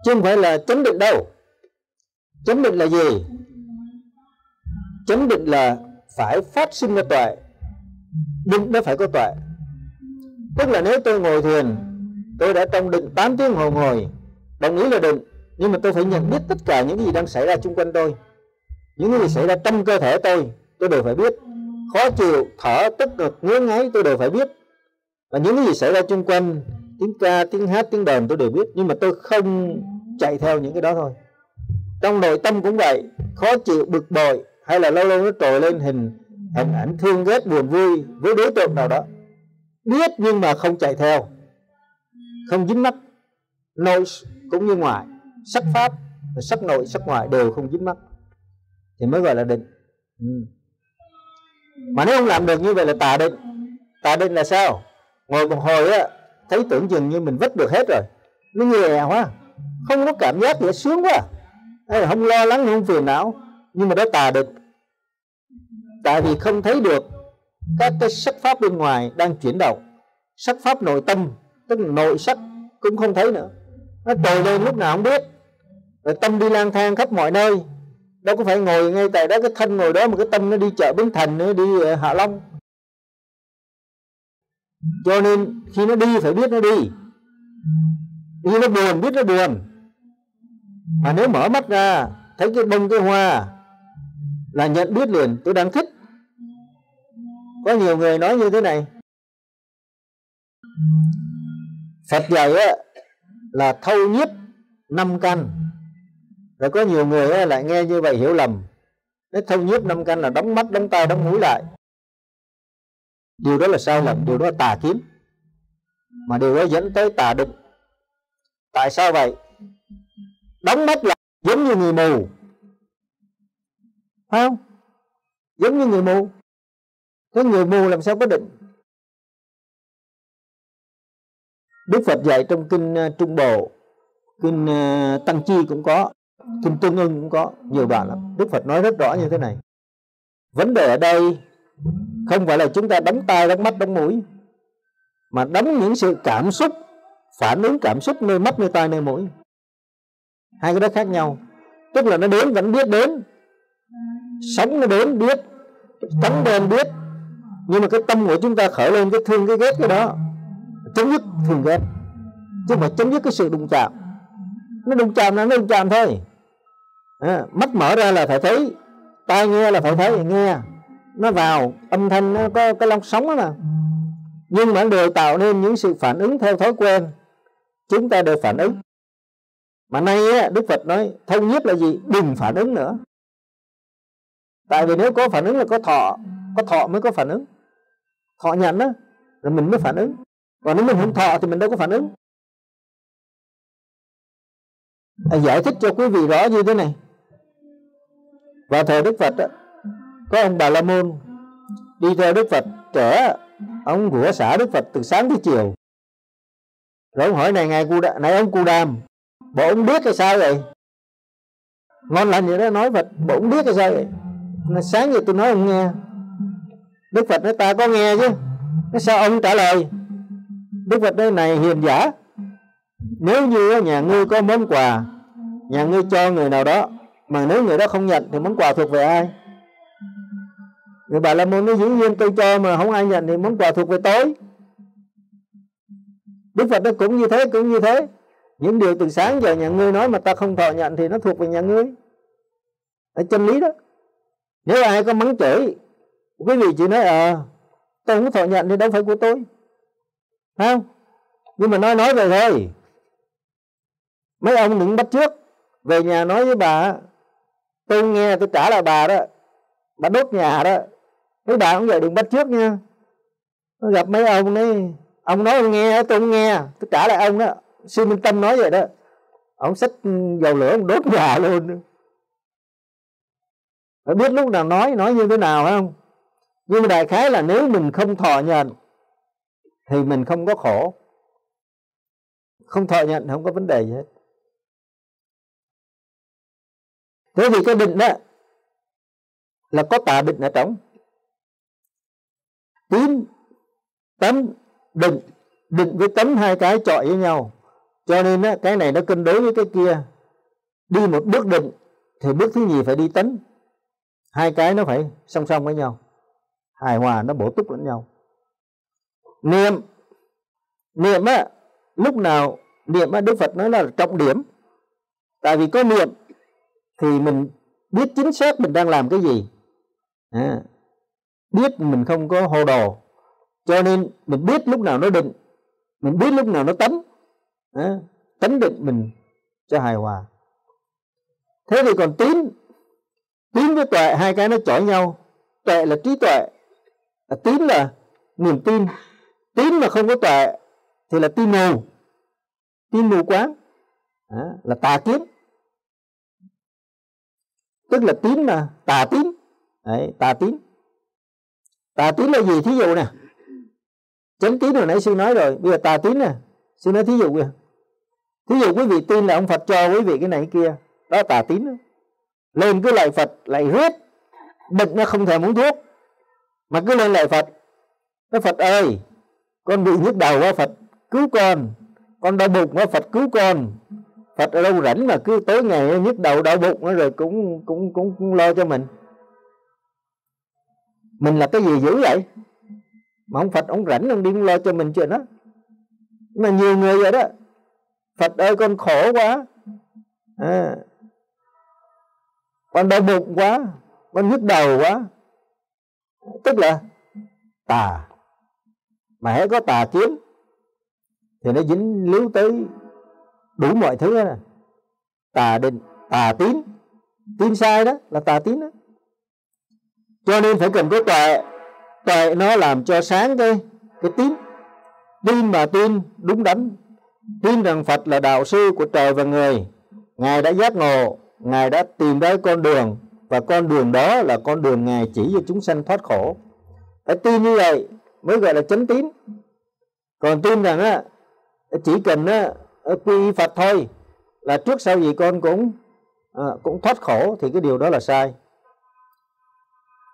chứ không phải là chánh định đâu. Chánh định là gì? Chánh định là phải phát sinh ra tuệ. Định nó phải có tuệ. Tức là nếu tôi ngồi thiền, tôi đã trong định tám tiếng hồ ngồi, đồng ý là định, nhưng mà tôi phải nhận biết tất cả những gì đang xảy ra xung quanh tôi. Những gì xảy ra trong cơ thể tôi, tôi đều phải biết. Khó chịu, thở, tức ngực, ngứa ngáy, tôi đều phải biết. Và những gì xảy ra xung quanh, tiếng ca, tiếng hát, tiếng đờn, tôi đều biết. Nhưng mà tôi không chạy theo những cái đó thôi. Trong nội tâm cũng vậy, khó chịu, bực bội, hay là lâu lâu nó trồi lên hình hình ảnh thương ghét, buồn vui với đối tượng nào đó, biết nhưng mà không chạy theo, không dính mắc. Nội cũng như ngoại, sắc pháp, sắc nội, sắc ngoại đều không dính mắc thì mới gọi là định. ừ. Mà nếu không làm được như vậy là tà định. Tà định là sao? Ngồi một hồi á, thấy tưởng chừng như mình vứt được hết rồi, nó nhẹ quá, không có cảm giác gì, sướng quá, không lo lắng, không phiền não. Nhưng mà đó tà định. Tại vì không thấy được các cái sắc pháp bên ngoài đang chuyển động, sắc pháp nội tâm, tức là nội sắc cũng không thấy nữa, nó trồi lên lúc nào không biết. Rồi tâm đi lang thang khắp mọi nơi, đâu có phải ngồi ngay tại đó. Cái thân ngồi đó mà cái tâm nó đi chợ Bến Thành nữa, đi Hạ Long, Cho nên khi nó đi phải biết nó đi, khi nó buồn biết nó buồn. Mà nếu mở mắt ra thấy cái bông cái hoa là nhận biết liền, tôi đang thích. Có nhiều người nói như thế này: Phật dạy là thâu nhiếp năm căn. Rồi có nhiều người lại nghe như vậy hiểu lầm, nói thâu nhiếp năm căn là đóng mắt, đóng tai, đóng mũi lại. Điều đó là sai lầm, điều đó là tà kiến, mà điều đó dẫn tới tà định. Tại sao vậy? Đóng mắt lại giống như người mù, phải không? Giống như người mù. Cái người mù làm sao có định? Đức Phật dạy trong Kinh Trung Bộ, Kinh Tăng Chi cũng có, Kinh Tương ưng cũng có, nhiều đoạn lắm. Đức Phật nói rất rõ như thế này: vấn đề ở đây không phải là chúng ta đóng tai, đóng mắt, đóng mũi, mà đóng những sự cảm xúc, phản ứng cảm xúc nơi mắt, nơi tai, nơi mũi. Hai cái đó khác nhau. Tức là nó đến vẫn biết đến, sống nó đến biết, trắng đen biết, nhưng mà cái tâm của chúng ta khởi lên cái thương cái ghét cái đó, chấm dứt thương ghét, chứ mà chấm dứt cái sự đụng chạm. Nó đụng chạm là nó đụng chạm thôi. À, mắt mở ra là phải thấy, tai nghe là phải thấy, nghe nó vào âm thanh, nó có cái lông sóng đó mà. Nhưng mà đều tạo nên những sự phản ứng theo thói quen, chúng ta đều phản ứng. Mà nay á, Đức Phật nói thâu nhiếp là gì? Đừng phản ứng nữa. Tại vì nếu có phản ứng là có thọ, có thọ mới có phản ứng, thọ nhận đó là mình mới phản ứng. Còn nếu mình không thọ thì mình đâu có phản ứng. Giải thích cho quý vị rõ như thế này: vào thời Đức Phật có ông Bà La Môn đi theo Đức Phật trẻ, ông rửa xả Đức Phật từ sáng tới chiều. Rồi ông hỏi: này ngài Cù Đàm, này ông Cù Đàm, bộ ông biết là sao vậy? Ngon lành vậy đó, nói Phật, bộ ông biết là sao vậy? Nói, sáng giờ tôi nói ông nghe. Đức Phật nói: ta có nghe chứ. Nói: sao ông trả lời? Đức Phật nói: này hiền giả, nếu như nhà ngươi có món quà, nhà ngươi cho người nào đó, mà nếu người đó không nhận thì món quà thuộc về ai? Người Bà La Môn nói: dĩ nhiên tôi cho mà không ai nhận thì món quà thuộc về tôi. Đức Phật nói: cũng như thế, cũng như thế, những điều từ sáng giờ nhà ngươi nói mà ta không thọ nhận thì nó thuộc về nhà ngươi. Ở chân lý đó. Nếu ai có mắng chửi, quý vị chỉ nói: ờ, à, tôi không thọ nhận thì đâu phải của tôi, phải không? Nhưng mà nói nói về thôi. Mấy ông đừng bắt trước. Về nhà nói với bà: tôi nghe, tôi trả lại bà đó, bà đốt nhà đó. Mấy bà cũng vậy, đừng bắt trước nha. Nó gặp mấy ông đấy, ông nói ông nghe, tôi không nghe, tôi trả lại ông đó. Sư Minh Tâm nói vậy đó, ông xách dầu lửa ông đốt nhà luôn. Phải biết lúc nào nói, nói như thế nào, phải không? Nhưng mà đại khái là nếu mình không thọ nhận thì mình không có khổ. Không thọ nhận không có vấn đề gì hết. Thế thì cái định đó là có tà định ở trong. Tín, tánh, định. Định với tánh hai cái chọi với nhau, cho nên đó, cái này nó cân đối với cái kia. Đi một bước định thì bước thứ nhì phải đi tánh. Hai cái nó phải song song với nhau, hài hòa, nó bổ túc lẫn nhau. Niệm, niệm á, lúc nào niệm á, Đức Phật nói là trọng điểm. Tại vì có niệm thì mình biết chính xác mình đang làm cái gì à, biết mình không có hồ đồ. Cho nên mình biết lúc nào nó định, mình biết lúc nào nó tánh à, tánh định mình cho hài hòa. Thế thì còn tín, tín với tuệ, hai cái nó chọi nhau. Tuệ là trí tuệ, à, tín là niềm tin. Tín mà không có tuệ thì là tin mù, tin mù quáng à, là tà kiến. Tức là tín mà tà tín. Đấy, tà tín. Tà tín là gì? Thí dụ nè, chánh tín hồi nãy sư nói rồi, bây giờ tà tín nè, sư nói thí dụ kìa. Thí dụ quý vị tin là ông Phật cho quý vị cái này cái kia, đó tà tín đó. Lên cứ lạy Phật, lạy hết, bệnh nó không thèm uống thuốc mà cứ lên lạy Phật. Nói: Phật ơi, con bị nhức đầu quá, Phật cứu con. Con đau bụng quá, Phật cứu con. Phật ở đâu rảnh mà cứ tối ngày nhức đầu đau bụng đó, rồi cũng, cũng, cũng, cũng lo cho mình. Mình là cái gì dữ vậy? Mà ông Phật ông rảnh ông đi ông lo cho mình chuyện đó. Mà nhiều người vậy đó, Phật ơi con khổ quá à, con đau bụng quá, con nhức đầu quá. Tức là tà. Mà hễ có tà kiến thì nó dính líu tới đủ mọi thứ đó nè. Tà định, tà tín. Tín sai đó là tà tín đó. Cho nên phải cần có tuệ. Tuệ nó làm cho sáng cái, cái tín. Tin mà tin đúng đắn, tin rằng Phật là đạo sư của trời và người, Ngài đã giác ngộ, Ngài đã tìm ra con đường, và con đường đó là con đường Ngài chỉ cho chúng sanh thoát khổ. Phải tin như vậy mới gọi là chánh tín. Còn tin rằng á, chỉ cần á, quy Phật thôi là trước sau gì con cũng à, cũng thoát khổ, thì cái điều đó là sai.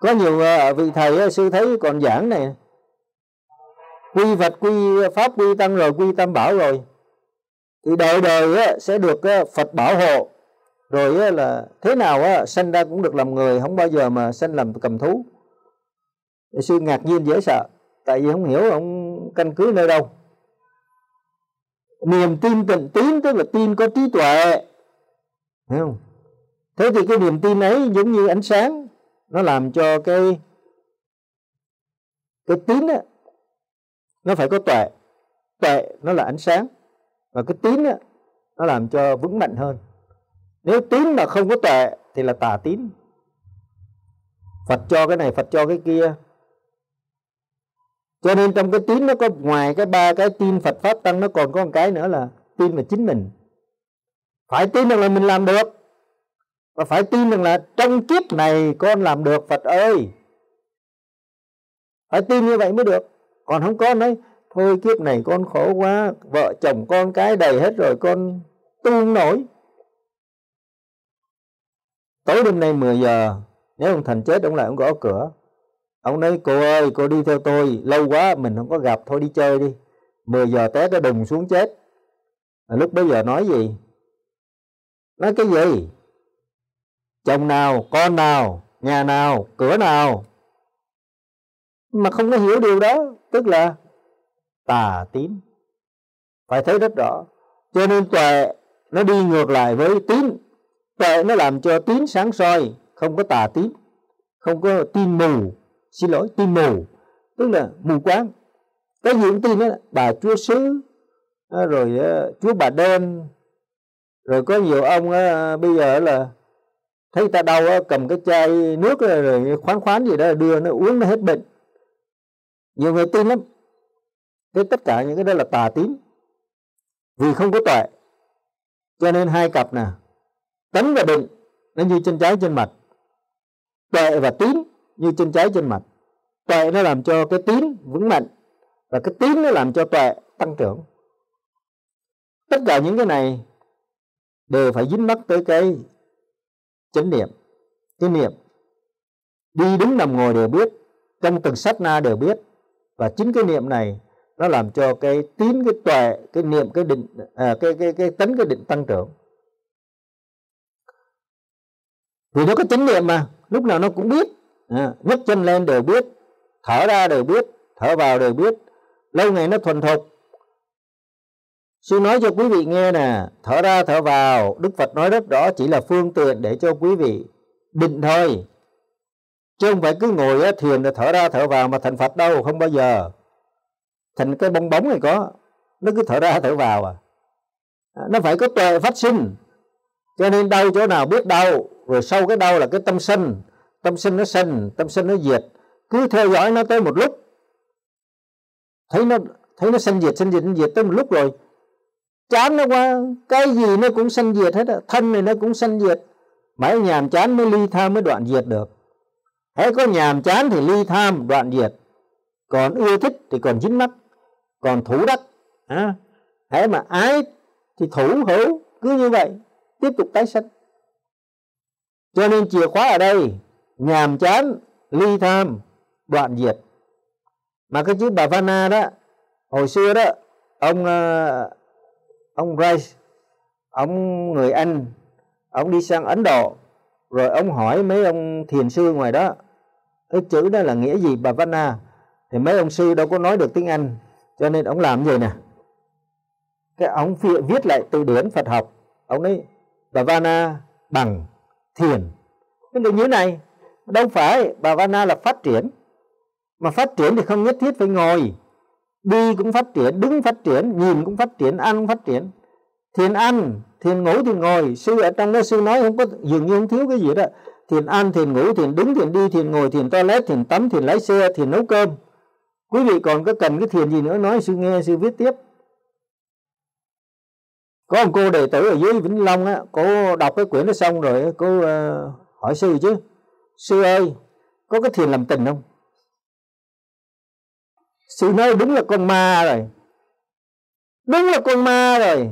Có nhiều vị thầy sư thấy còn giảng này, quy Phật, quy Pháp, quy Tăng rồi, quy Tam Bảo rồi thì đời đời sẽ được Phật bảo hộ, rồi là thế nào sanh ra cũng được làm người, không bao giờ mà sanh làm cầm thú. Sư ngạc nhiên dễ sợ, tại vì không hiểu ông căn cứ nơi đâu. Niềm tin tịnh tín tức là tin có trí tuệ, hiểu không? Thế thì cái niềm tin ấy giống như ánh sáng, nó làm cho cái cái tín á, nó phải có tuệ. Tuệ nó là ánh sáng, và cái tín á, nó làm cho vững mạnh hơn. Nếu tín mà không có tuệ thì là tà tín. Phật cho cái này, Phật cho cái kia. Cho nên trong cái tín nó có, ngoài cái ba cái tin Phật Pháp Tăng, nó còn có một cái nữa là tin về chính mình. Phải tin rằng là mình làm được, và phải tin rằng là trong kiếp này con làm được Phật ơi. Phải tin như vậy mới được. Còn không có nói thôi kiếp này con khổ quá, vợ chồng con cái đầy hết rồi, con tu không nổi. Tối đêm nay mười giờ, nếu ông thành chết ông lại ông gõ cửa, ông nói cô ơi cô đi theo tôi, lâu quá mình không có gặp, thôi đi chơi đi. Mười giờ té nó đùng xuống chết. À, lúc bấy giờ nói gì? Nói cái gì? Chồng nào, con nào, nhà nào, cửa nào? Mà không có hiểu điều đó, tức là tà tín. Phải thấy rất rõ. Cho nên tuệ nó đi ngược lại với tín. Tuệ nó làm cho tín sáng soi, không có tà tín, không có tin mù. Xin lỗi, tin mù tức là mù quáng. Cái gì cũng tin đó, bà chúa xứ, rồi chúa bà đen. Rồi có nhiều ông bây giờ là thấy ta đau cầm cái chai nước rồi khoáng khoáng gì đó đưa nó uống nó hết bệnh. Nhiều người tin lắm. Thế tất cả những cái đó là tà tín, vì không có tuệ. Cho nên hai cặp nè, tánh và định, nó như chân trái trên mặt. Tuệ và tín như chân trái trên mặt. Tuệ nó làm cho cái tín vững mạnh, và cái tín nó làm cho tuệ tăng trưởng. Tất cả những cái này đều phải dính mắc tới cái chánh niệm. Cái niệm đi đứng nằm ngồi đều biết, trong từng sát na đều biết. Và chính cái niệm này nó làm cho cái tín, cái tuệ, cái niệm, cái định, à, cái, cái, cái tánh, cái định tăng trưởng. Vì nó có chánh niệm mà, lúc nào nó cũng biết à, nhấc chân lên đều biết, thở ra đều biết, thở vào đều biết. Lâu ngày nó thuần thục. Sư nói cho quý vị nghe nè, thở ra thở vào Đức Phật nói rất rõ, chỉ là phương tiện để cho quý vị định thôi, chứ không phải cứ ngồi thiền là thở ra thở vào mà thành Phật đâu, không bao giờ. Thành cái bong bóng này có, nó cứ thở ra thở vào à. Nó phải có tuệ phát sinh. Cho nên đau chỗ nào biết đau, rồi sau cái đau là cái tâm sân. Tâm sân nó sân, tâm sân nó diệt. Cứ theo dõi nó tới một lúc, thấy nó thấy nó sân diệt, sân diệt, sân diệt tới một lúc rồi chán nó quá, cái gì nó cũng sân diệt hết á. Thân này nó cũng sân diệt. Mãi nhàm chán mới ly tham mới đoạn diệt được. Hễ có nhàm chán thì ly tham đoạn diệt. Còn ưa thích thì còn dính mắc, còn thủ đắc à, hễ mà ái thì thủ hữu. Cứ như vậy tiếp tục tái sanh. Cho nên chìa khóa ở đây nhàm chán, ly tham, đoạn diệt. Mà cái chữ Bà Vana đó, hồi xưa đó ông ông Rice, ông người Anh, ông đi sang Ấn Độ rồi ông hỏi mấy ông thiền sư ngoài đó cái chữ đó là nghĩa gì Bà Vana. Thì mấy ông sư đâu có nói được tiếng Anh, cho nên ông làm gì nè, cái ông viết lại từ điển Phật học. Ông ấy Bà Vana bằng thiền. Cái điều như này đâu phải, Bà Vana là phát triển. Mà phát triển thì không nhất thiết phải ngồi, đi cũng phát triển, đứng phát triển, nhìn cũng phát triển, ăn cũng phát triển. Thiền ăn, thiền ngủ, thiền ngồi. Sư ở trong đó sư nói không có, dường như không thiếu cái gì đó. Thiền ăn, thiền ngủ, thiền đứng, thiền đi, thiền ngồi, thiền toilet, thiền tắm, thiền lái xe, thiền nấu cơm. Quý vị còn có cần cái thiền gì nữa nói sư nghe, sư viết tiếp. Có một cô đệ tử ở dưới Vĩnh Long á, cô đọc cái quyển đó xong rồi cô uh, hỏi sư chứ, sư ơi, có cái thiền làm tình không? Sư nói đúng là con ma rồi, đúng là con ma rồi.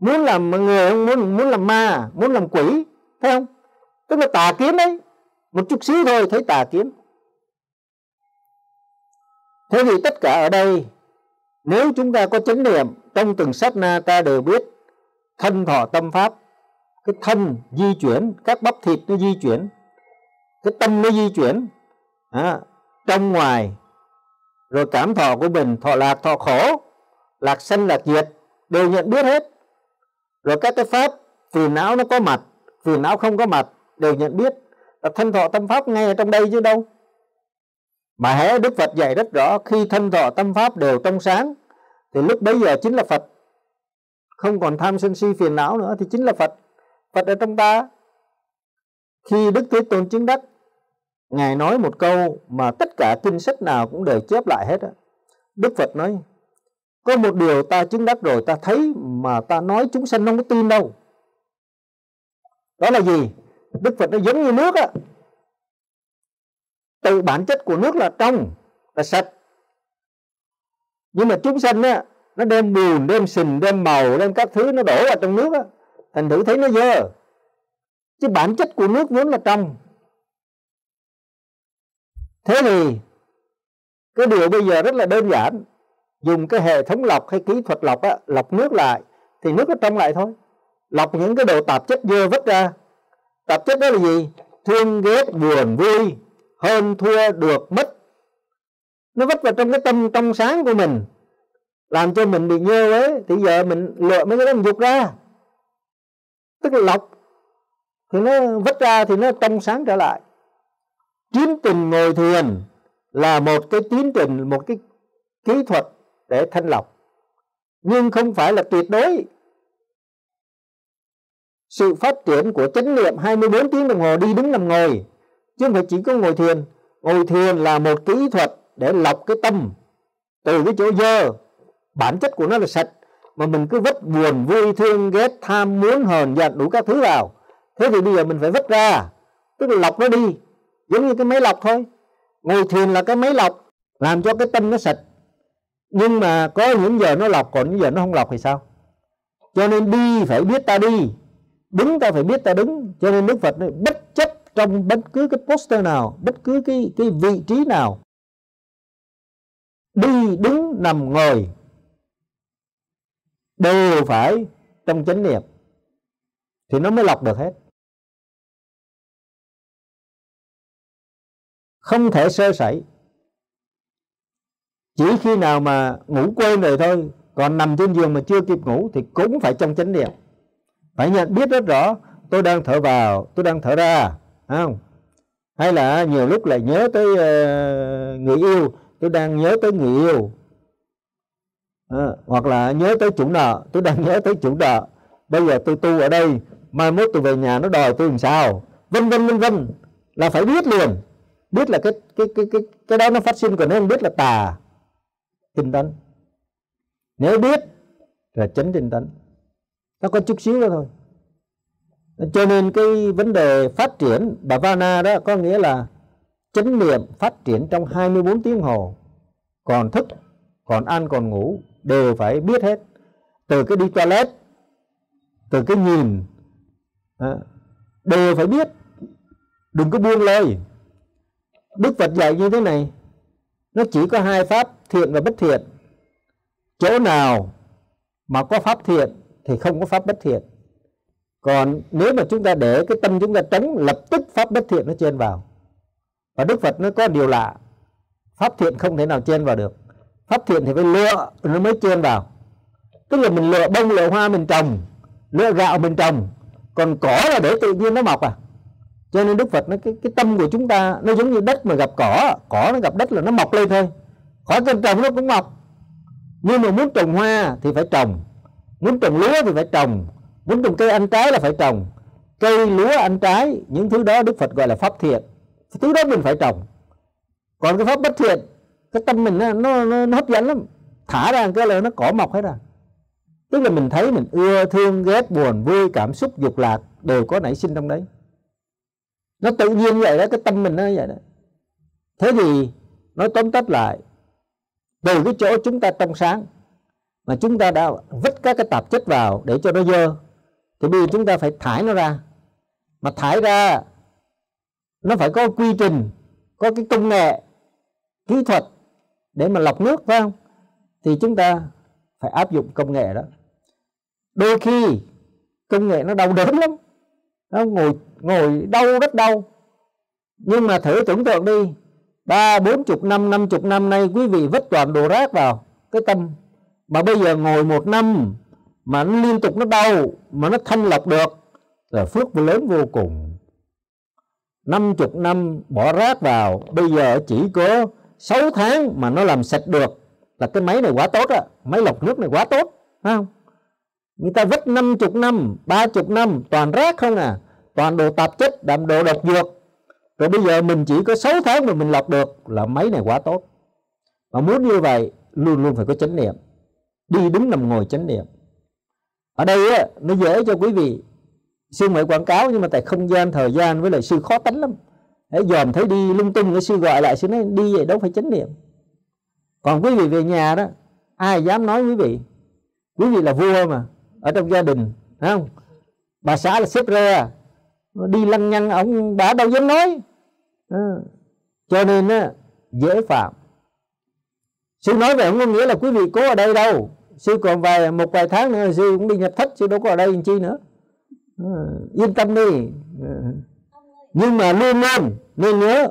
Muốn làm người không muốn, muốn làm ma, muốn làm quỷ, thấy không? Tức là tà kiến đấy, một chút xíu thôi thấy tà kiến. Thế thì tất cả ở đây, nếu chúng ta có chánh niệm, trong từng sát na ta đều biết thân thọ tâm pháp. Cái thân di chuyển, các bắp thịt nó di chuyển, cái tâm nó di chuyển à, trong ngoài. Rồi cảm thọ của mình, thọ lạc, thọ khổ, lạc sanh, lạc diệt đều nhận biết hết. Rồi các cái pháp, phiền não nó có mặt, phiền não không có mặt đều nhận biết. Là thân thọ tâm pháp ngay ở trong đây chứ đâu. Mà hễ Đức Phật dạy rất rõ, khi thân thọ tâm pháp đều trong sáng thì lúc bấy giờ chính là Phật. Không còn tham sân si phiền não nữa thì chính là Phật. Phật ở trong ta. Khi Đức Thế Tôn chứng đắc, Ngài nói một câu mà tất cả kinh sách nào cũng đều chép lại hết á. Đức Phật nói, có một điều ta chứng đắc rồi ta thấy mà ta nói chúng sanh không có tin đâu. Đó là gì? Đức Phật nó giống như nước á. Từ bản chất của nước là trong, là sạch. Nhưng mà chúng sanh á, nó đem bùn, đem sình, đem màu, đem các thứ nó đổ vào trong nước á, thành thử thấy nó dơ. Chứ bản chất của nước vốn là trong. Thế thì cái điều bây giờ rất là đơn giản, dùng cái hệ thống lọc hay kỹ thuật lọc á, lọc nước lại thì nước nó trong lại thôi. Lọc những cái đồ tạp chất dơ vứt ra. Tạp chất đó là gì? Thương ghét, buồn vui, hơn thua, được mất. Nó vứt vào trong cái tâm trong sáng của mình, làm cho mình bị nhơ ấy. Thì giờ mình lựa mấy cái đó mình dục ra, tức là lọc, thì nó vứt ra thì nó trong sáng trở lại. Tiến trình ngồi thiền là một cái tiến trình, một cái kỹ thuật để thanh lọc, nhưng không phải là tuyệt đối. Sự phát triển của chánh niệm hai mươi bốn tiếng đồng hồ đi đứng nằm ngồi, chứ không phải chỉ có ngồi thiền. Ngồi thiền là một kỹ thuật để lọc cái tâm từ cái chỗ dơ, bản chất của nó là sạch, mà mình cứ vứt buồn, vui, thương, ghét, tham, muốn, hờn, giận đủ các thứ vào. Thế thì bây giờ mình phải vứt ra, tức là lọc nó đi, giống như cái máy lọc thôi. Ngồi thiền là cái máy lọc, làm cho cái tâm nó sạch. Nhưng mà có những giờ nó lọc, còn những giờ nó không lọc thì sao? Cho nên đi phải biết ta đi, đứng ta phải biết ta đứng. Cho nên Đức Phật nói, bất chấp trong bất cứ cái poster nào, bất cứ cái, cái vị trí nào, đi đứng nằm ngồi đều phải trong chánh niệm thì nó mới lọc được hết. Không thể sơ sẩy. Chỉ khi nào mà ngủ quên rồi thôi, còn nằm trên giường mà chưa kịp ngủ thì cũng phải trong chánh niệm, phải nhận biết rất rõ tôi đang thở vào, tôi đang thở ra, không? Hay là nhiều lúc lại nhớ tới uh, người yêu, tôi đang nhớ tới người yêu, à, hoặc là nhớ tới chủ nợ, tôi đang nhớ tới chủ nợ. Bây giờ tôi tu ở đây, mai mốt tôi về nhà nó đòi tôi làm sao, vân vân vân vân, là phải biết liền. Biết là cái cái cái cái cái đó nó phát sinh, còn nếu không biết là tà tinh tấn. Nếu biết là chánh tinh tấn, nó có chút xíu đó thôi. Cho nên cái vấn đề phát triển Bhavana đó có nghĩa là chánh niệm phát triển trong hai mươi bốn tiếng hồ, còn thức, còn ăn, còn ngủ đều phải biết hết. Từ cái đi toilet, từ cái nhìn à, đều phải biết, đừng có buông lời. Đức Phật dạy như thế này, nó chỉ có hai pháp thiện và bất thiện. Chỗ nào mà có pháp thiện thì không có pháp bất thiện. Còn nếu mà chúng ta để cái tâm chúng ta trống, lập tức pháp bất thiện nó chen vào. Và Đức Phật nó có điều lạ, Pháp thiện không thể nào chen vào được. Pháp thiện thì phải lựa nó mới chen vào. Tức là mình lựa bông, lựa hoa mình trồng, lựa gạo mình trồng, còn cỏ là để tự nhiên nó mọc à. Cho nên Đức Phật nói cái, cái tâm của chúng ta nó giống như đất mà gặp cỏ, cỏ nó gặp đất là nó mọc lên thôi, khỏi cần trồng nó cũng mọc. Nhưng mà muốn trồng hoa thì phải trồng, muốn trồng lúa thì phải trồng, muốn trồng cây ăn trái là phải trồng. Cây lúa ăn trái, những thứ đó Đức Phật gọi là pháp thiện, thứ đó mình phải trồng. Còn cái pháp bất thiện, cái tâm mình nó, nó, nó hấp dẫn lắm, thả ra cái là nó cỏ mọc hết à. Tức là mình thấy mình ưa, thương, ghét, buồn, vui, cảm xúc, dục lạc đều có nảy sinh trong đấy. Nó tự nhiên vậy đó, cái tâm mình nó vậy đó. Thế thì nói tóm tắt lại, từ cái chỗ chúng ta trong sáng mà chúng ta đã vứt các cái tạp chất vào để cho nó dơ, thì bây giờ chúng ta phải thải nó ra. Mà thải ra nó phải có quy trình, có cái công nghệ, kỹ thuật để mà lọc nước, phải không? Thì chúng ta phải áp dụng công nghệ đó. Đôi khi công nghệ nó đau đớn lắm, nó ngồi ngồi đau rất đau. Nhưng mà thử tưởng tượng đi, ba bốn chục năm, năm chục năm nay quý vị vứt toàn đồ rác vào cái tâm, mà bây giờ ngồi một năm mà nó liên tục nó đau mà nó thanh lọc được là phước lớn vô cùng. Năm chục năm bỏ rác vào, bây giờ chỉ có sáu tháng mà nó làm sạch được là cái máy này quá tốt á, máy lọc nước này quá tốt, phải không? Người ta vất năm chục năm, ba chục năm toàn rác không à, toàn đồ tạp chất, đạm đồ độc dược, rồi bây giờ mình chỉ có sáu tháng mà mình lọc được là máy này quá tốt. Mà muốn như vậy luôn luôn phải có chánh niệm, đi đứng nằm ngồi chánh niệm. Ở đây á, nó dễ cho quý vị sư mời quảng cáo, nhưng mà tại không gian, thời gian với lại sư khó tánh lắm. Hãy dòm thấy đi lung tung, cái sư gọi lại sư nói đi vậy đâu phải chánh niệm. Còn quý vị về nhà đó, ai dám nói quý vị? Quý vị là vua mà, ở trong gia đình, phải không? Bà xã là xếp ra, đi lăng nhăng ông bà đâu dám nói. À, cho nên á, dễ phạm. Sư nói vậy không có nghĩa là quý vị cố ở đây đâu. Sư còn vài một vài tháng nữa sư cũng đi nhập thất, sư đâu có ở đây làm chi nữa. À, yên tâm đi. À, nhưng mà luôn luôn nên nhớ,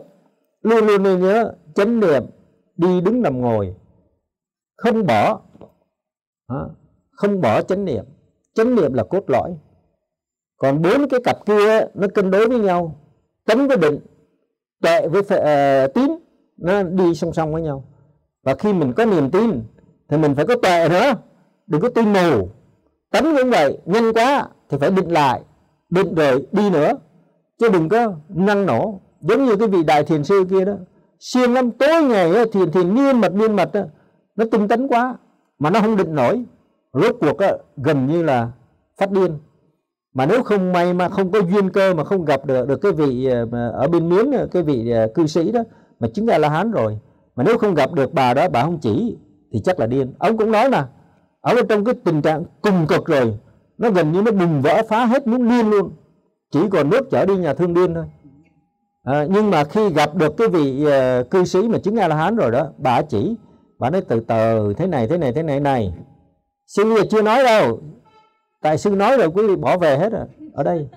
luôn luôn nên nhớ chánh niệm, đi đứng nằm ngồi, không bỏ, không bỏ chánh niệm. Chánh niệm là cốt lõi. Còn bốn cái cặp kia nó cân đối với nhau, tánh với định, tuệ với uh, tín, nó đi song song với nhau. Và khi mình có niềm tin thì mình phải có tuệ nữa, đừng có tin mù. Tánh cũng vậy, nhanh quá thì phải định lại, định rồi đi nữa, chứ đừng có năng nổ. Giống như cái vị đại thiền sư kia đó, siêng lắm, tối ngày thiền thiền miên mật miên mật, nó tinh tấn quá mà nó không định nổi, rốt cuộc gần như là phát điên. Mà nếu không may mà không có duyên cơ mà không gặp được được cái vị ở bên Miến, cái vị cư sĩ đó mà chứng A-la-hán rồi, mà nếu không gặp được bà đó, bà không chỉ thì chắc là điên. Ông cũng nói là ở trong cái tình trạng cùng cực rồi, nó gần như nó bùng vỡ, phá hết, muốn điên luôn, chỉ còn nước chở đi nhà thương điên thôi. À, nhưng mà khi gặp được cái vị uh, cư sĩ mà chứng A-la-hán rồi đó, bà chỉ, bà nói từ từ, thế này, thế này, thế này, này. Sư giờ chưa nói đâu, tại sư nói rồi quý vị bỏ về hết rồi, ở đây.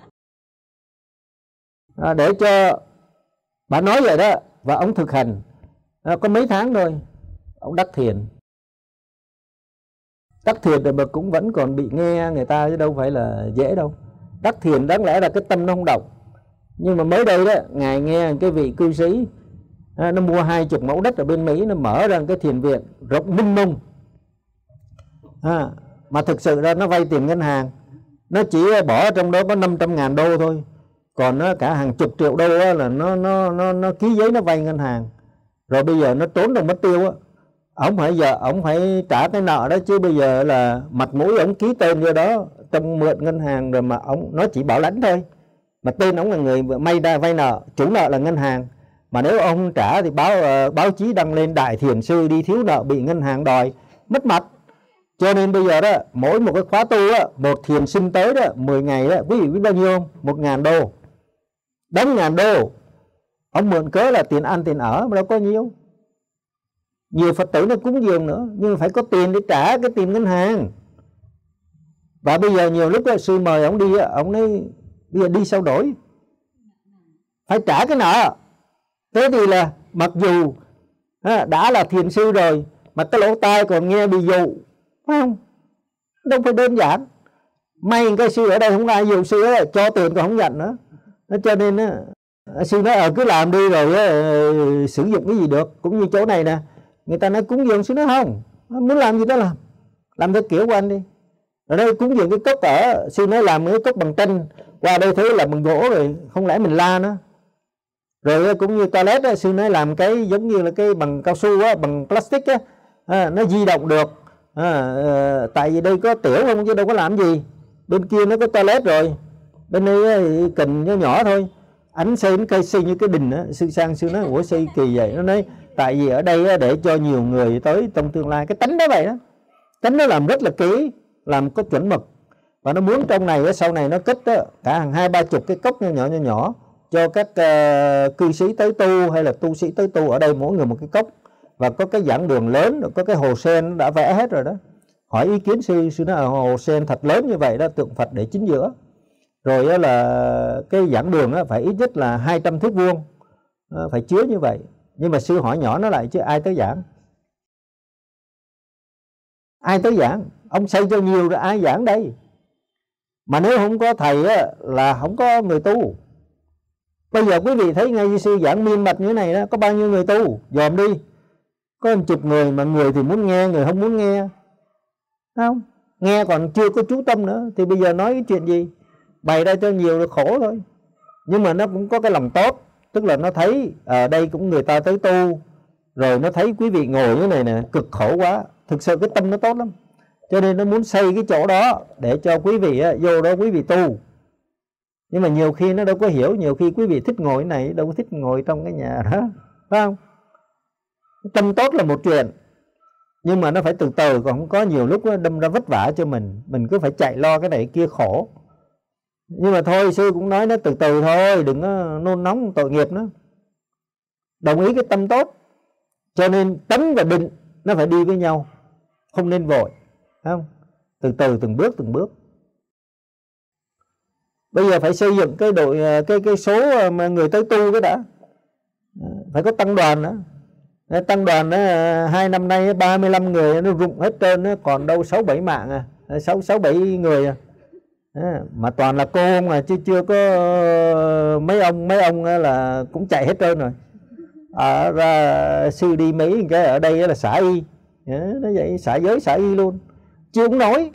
À, để cho bà nói vậy đó, và ông thực hành, à, có mấy tháng thôi, ông đắc thiền. Đắc thiền rồi mà cũng vẫn còn bị nghe người ta chứ đâu phải là dễ đâu. Đắc thiền đáng lẽ là cái tâm nó không động. Nhưng mà mới đây đó, ngài nghe cái vị cư sĩ nó mua hai chục mẫu đất ở bên Mỹ, nó mở ra cái thiền viện rộng minh mông. À, mà thực sự ra nó vay tiền ngân hàng, nó chỉ bỏ trong đó có năm trăm ngàn đô thôi, còn nó cả hàng chục triệu đô là nó nó nó nó ký giấy nó vay ngân hàng. Rồi bây giờ nó trốn đâu mất tiêu á. Ông phải giờ ông phải trả cái nợ đó chứ, bây giờ là mặt mũi ông ký tên vô đó trong mượn ngân hàng rồi mà ông nó chỉ bảo lãnh thôi. Mà tên ông là người may ra vay nợ, chủ nợ là ngân hàng. Mà nếu ông không trả thì báo uh, báo chí đăng lên đại thiền sư đi thiếu nợ bị ngân hàng đòi, mất mặt. Cho nên bây giờ đó, mỗi một cái khóa tu á, một thiền sinh tới đó mười ngày đó, quý vị biết bao nhiêu không? một ngàn đô. Đến ngàn đô. Ông mượn cớ là tiền ăn tiền ở mà đâu có nhiêu. Nhiều Phật tử nó cúng dường nữa, nhưng phải có tiền để trả cái tiền ngân hàng. Và bây giờ nhiều lúc đó, sư mời ông đi, ông nói bây giờ đi sao đổi, phải trả cái nợ. Thế thì là mặc dù đã là thiền sư rồi mà cái lỗ tai còn nghe bị dụ, phải không? Đâu phải đơn giản. May cái sư ở đây không ai dụ sư ấy, cho tiền còn không nhận nữa. Cho nên sư nói ờ cứ làm đi rồi sử dụng cái gì được. Cũng như chỗ này nè, người ta nói cúng dường, sư nói không, muốn làm gì đó làm, làm theo kiểu của anh đi. Ở đây cúng dường cái cốc ở, sư nói làm cái cốc bằng tranh, qua đây thấy là bằng gỗ rồi, không lẽ mình la nó. Rồi cũng như toilet á, sư nói làm cái giống như là cái bằng cao su á, bằng plastic á, à, nó di động được, à, à, tại vì đây có tiểu không chứ đâu có làm gì. Bên kia nó có toilet rồi, bên đây cần nhỏ nhỏ thôi. Ảnh xây đến cây xây như cái đình á, sư sang sư nói ủa xây kỳ vậy. Nó nói tại vì ở đây á, để cho nhiều người tới trong tương lai. Cái tánh đó vậy đó, tánh nó làm rất là kỹ, làm có chuẩn mực, và nó muốn trong này á, sau này nó kích á, cả hàng hai ba chục cái cốc nhỏ nhỏ nhỏ nhỏ cho các uh, cư sĩ tới tu hay là tu sĩ tới tu. Ở đây mỗi người một cái cốc, và có cái giảng đường lớn, có cái hồ sen đã vẽ hết rồi đó. Hỏi ý kiến sư, sư nói hồ sen thật lớn như vậy đó, tượng Phật để chính giữa. Rồi đó là cái giảng đường đó, phải ít nhất là hai trăm thước vuông, phải chứa như vậy. Nhưng mà sư hỏi nhỏ nó lại chứ ai tới giảng, ai tới giảng. Ông xây cho nhiều rồi ai giảng đây. Mà nếu không có thầy đó, là không có người tu. Bây giờ quý vị thấy ngay sư giảng miên mật như thế này đó, có bao nhiêu người tu, dòm đi. Có một chục người, mà người thì muốn nghe, người không muốn nghe. Không, nghe còn chưa có chú tâm nữa, thì bây giờ nói cái chuyện gì. Bày ra cho nhiều là khổ thôi. Nhưng mà nó cũng có cái lòng tốt, tức là nó thấy ở đây cũng người ta tới tu, rồi nó thấy quý vị ngồi như này nè, cực khổ quá. Thực sự cái tâm nó tốt lắm, cho nên nó muốn xây cái chỗ đó để cho quý vị vô đó quý vị tu. Nhưng mà nhiều khi nó đâu có hiểu, nhiều khi quý vị thích ngồi này, đâu có thích ngồi trong cái nhà đó, phải không? Tâm tốt là một chuyện, nhưng mà nó phải từ từ, còn không có nhiều lúc nó đâm ra vất vả cho mình, mình cứ phải chạy lo cái này kia khổ. Nhưng mà thôi sư cũng nói nó từ từ thôi, đừng có nôn nóng tội nghiệp nó. Đồng ý cái tâm tốt, cho nên tánh và định nó phải đi với nhau, không nên vội, phải không? Từ từ từng bước từng bước. Bây giờ phải xây dựng cái đội cái cái số mà người tới tu cái đã, phải có tăng đoàn nữa. Tăng đoàn đó, hai năm nay ba mươi lăm người nó rụng hết trơn, nó còn đâu sáu bảy mạng à, sáu sáu bảy người à. Mà toàn là cô ông à, chứ chưa có mấy ông mấy ông là cũng chạy hết trơn rồi. À, ra sư đi mấy cái ở đây là xã y, nó vậy xã giới xã y luôn, chứ không nói.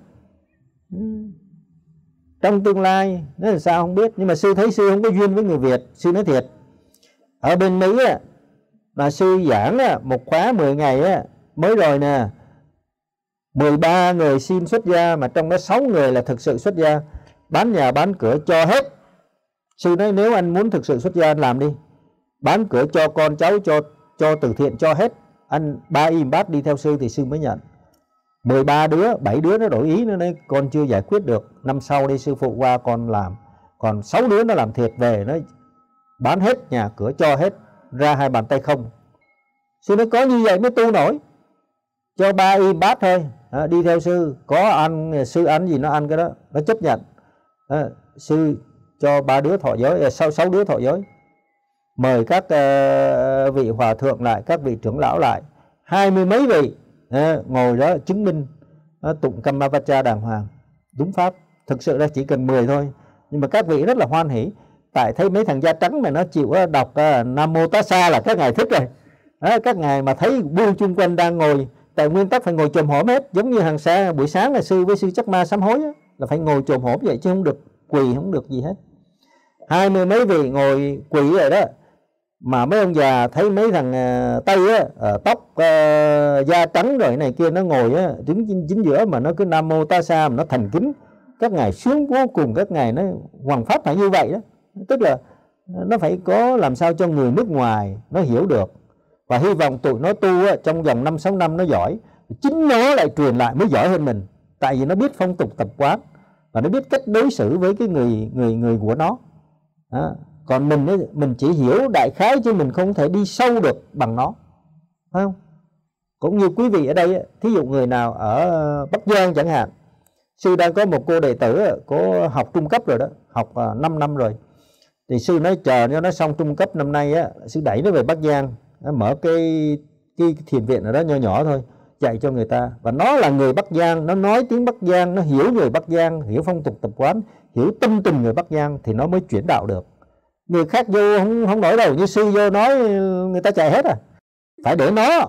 Trong tương lai nó là sao không biết. Nhưng mà sư thấy sư không có duyên với người Việt. Sư nói thiệt, ở bên Mỹ là sư giảng một khóa mười ngày mới rồi nè, mười ba người xin xuất gia, mà trong đó sáu người là thực sự xuất gia, bán nhà bán cửa cho hết. Sư nói nếu anh muốn thực sự xuất gia anh làm đi, bán cửa cho con cháu, cho cho từ thiện, cho hết. Anh ba im bát đi theo sư thì sư mới nhận. mười ba đứa, bảy đứa nó đổi ý, nó nói con chưa giải quyết được, năm sau đi sư phụ qua con làm. Còn sáu đứa nó làm thiệt về, nó bán hết nhà cửa cho hết, ra hai bàn tay không. Sư nói có như vậy mới tu nổi. Cho ba y bát thôi, à, đi theo sư, có ăn, sư ăn gì nó ăn cái đó, nó chấp nhận. À, sư cho ba đứa thọ giới, sau sáu đứa thọ giới. Mời các uh, vị hòa thượng lại, các vị trưởng lão lại, hai mươi mấy vị. À, ngồi đó chứng minh à, tụng Kamavacha đàng hoàng đúng pháp. Thực sự là chỉ cần mười thôi, nhưng mà các vị rất là hoan hỉ, tại thấy mấy thằng da trắng mà nó chịu đọc à, Nam Mô Tá Sa là các ngài thích rồi. À, các ngài mà thấy bu chung quanh đang ngồi, tại nguyên tắc phải ngồi chồm hổm hết, giống như hàng xa buổi sáng là sư với sư Chắc Ma sám hối á, là phải ngồi chồm hổm vậy chứ không được quỳ, không được gì hết. Hai mươi mấy vị ngồi quỳ rồi đó, mà mấy ông già thấy mấy thằng Tây á, tóc á, da trắng rồi này kia nó ngồi á, đứng chính giữa mà nó cứ Nam Mô Ta Sa, mà nó thành kính. Các ngài sướng vô cùng, các ngài nó hoằng pháp phải như vậy đó. Tức là nó phải có làm sao cho người nước ngoài nó hiểu được, và hy vọng tụi nó tu á, trong vòng năm sáu năm nó giỏi, chính nó lại truyền lại mới giỏi hơn mình. Tại vì nó biết phong tục tập quán, và nó biết cách đối xử với cái người người người của nó đó. Còn mình ấy, mình chỉ hiểu đại khái chứ mình không thể đi sâu được bằng nó, phải không? Cũng như quý vị ở đây, thí dụ người nào ở Bắc Giang chẳng hạn, sư đang có một cô đệ tử có học trung cấp rồi đó, học năm năm rồi, thì sư nói chờ cho nó xong trung cấp năm nay á, sư đẩy nó về Bắc Giang, mở cái cái thiền viện ở đó nho nhỏ thôi, dạy cho người ta. Và nó là người Bắc Giang, nó nói tiếng Bắc Giang, nó hiểu người Bắc Giang, hiểu phong tục tập quán, hiểu tâm tình người Bắc Giang thì nó mới chuyển đạo được. Người khác vô không, không nổi đâu, như sư vô nói người ta chạy hết à. Phải để nó,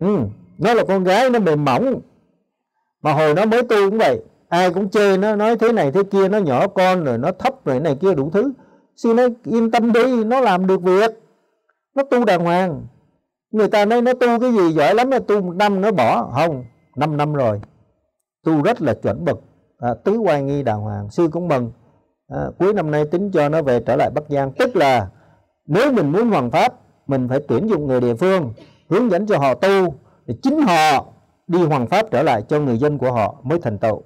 ừ, nó là con gái, nó mềm mỏng. Mà hồi nó mới tu cũng vậy, ai cũng chê nó, nói thế này thế kia, nó nhỏ con rồi, nó thấp rồi này kia đủ thứ. Sư nói yên tâm đi, nó làm được việc, nó tu đàng hoàng. Người ta nói nó tu cái gì giỏi lắm, nó tu một năm nó bỏ. Không, năm năm rồi, tu rất là chuẩn mực, à, tứ oai nghi đàng hoàng. Sư cũng mừng, à, cuối năm nay tính cho nó về trở lại Bắc Giang. Tức là nếu mình muốn hoàn pháp, mình phải tuyển dụng người địa phương, hướng dẫn cho họ tu, để chính họ đi hoàn pháp trở lại cho người dân của họ mới thành tựu.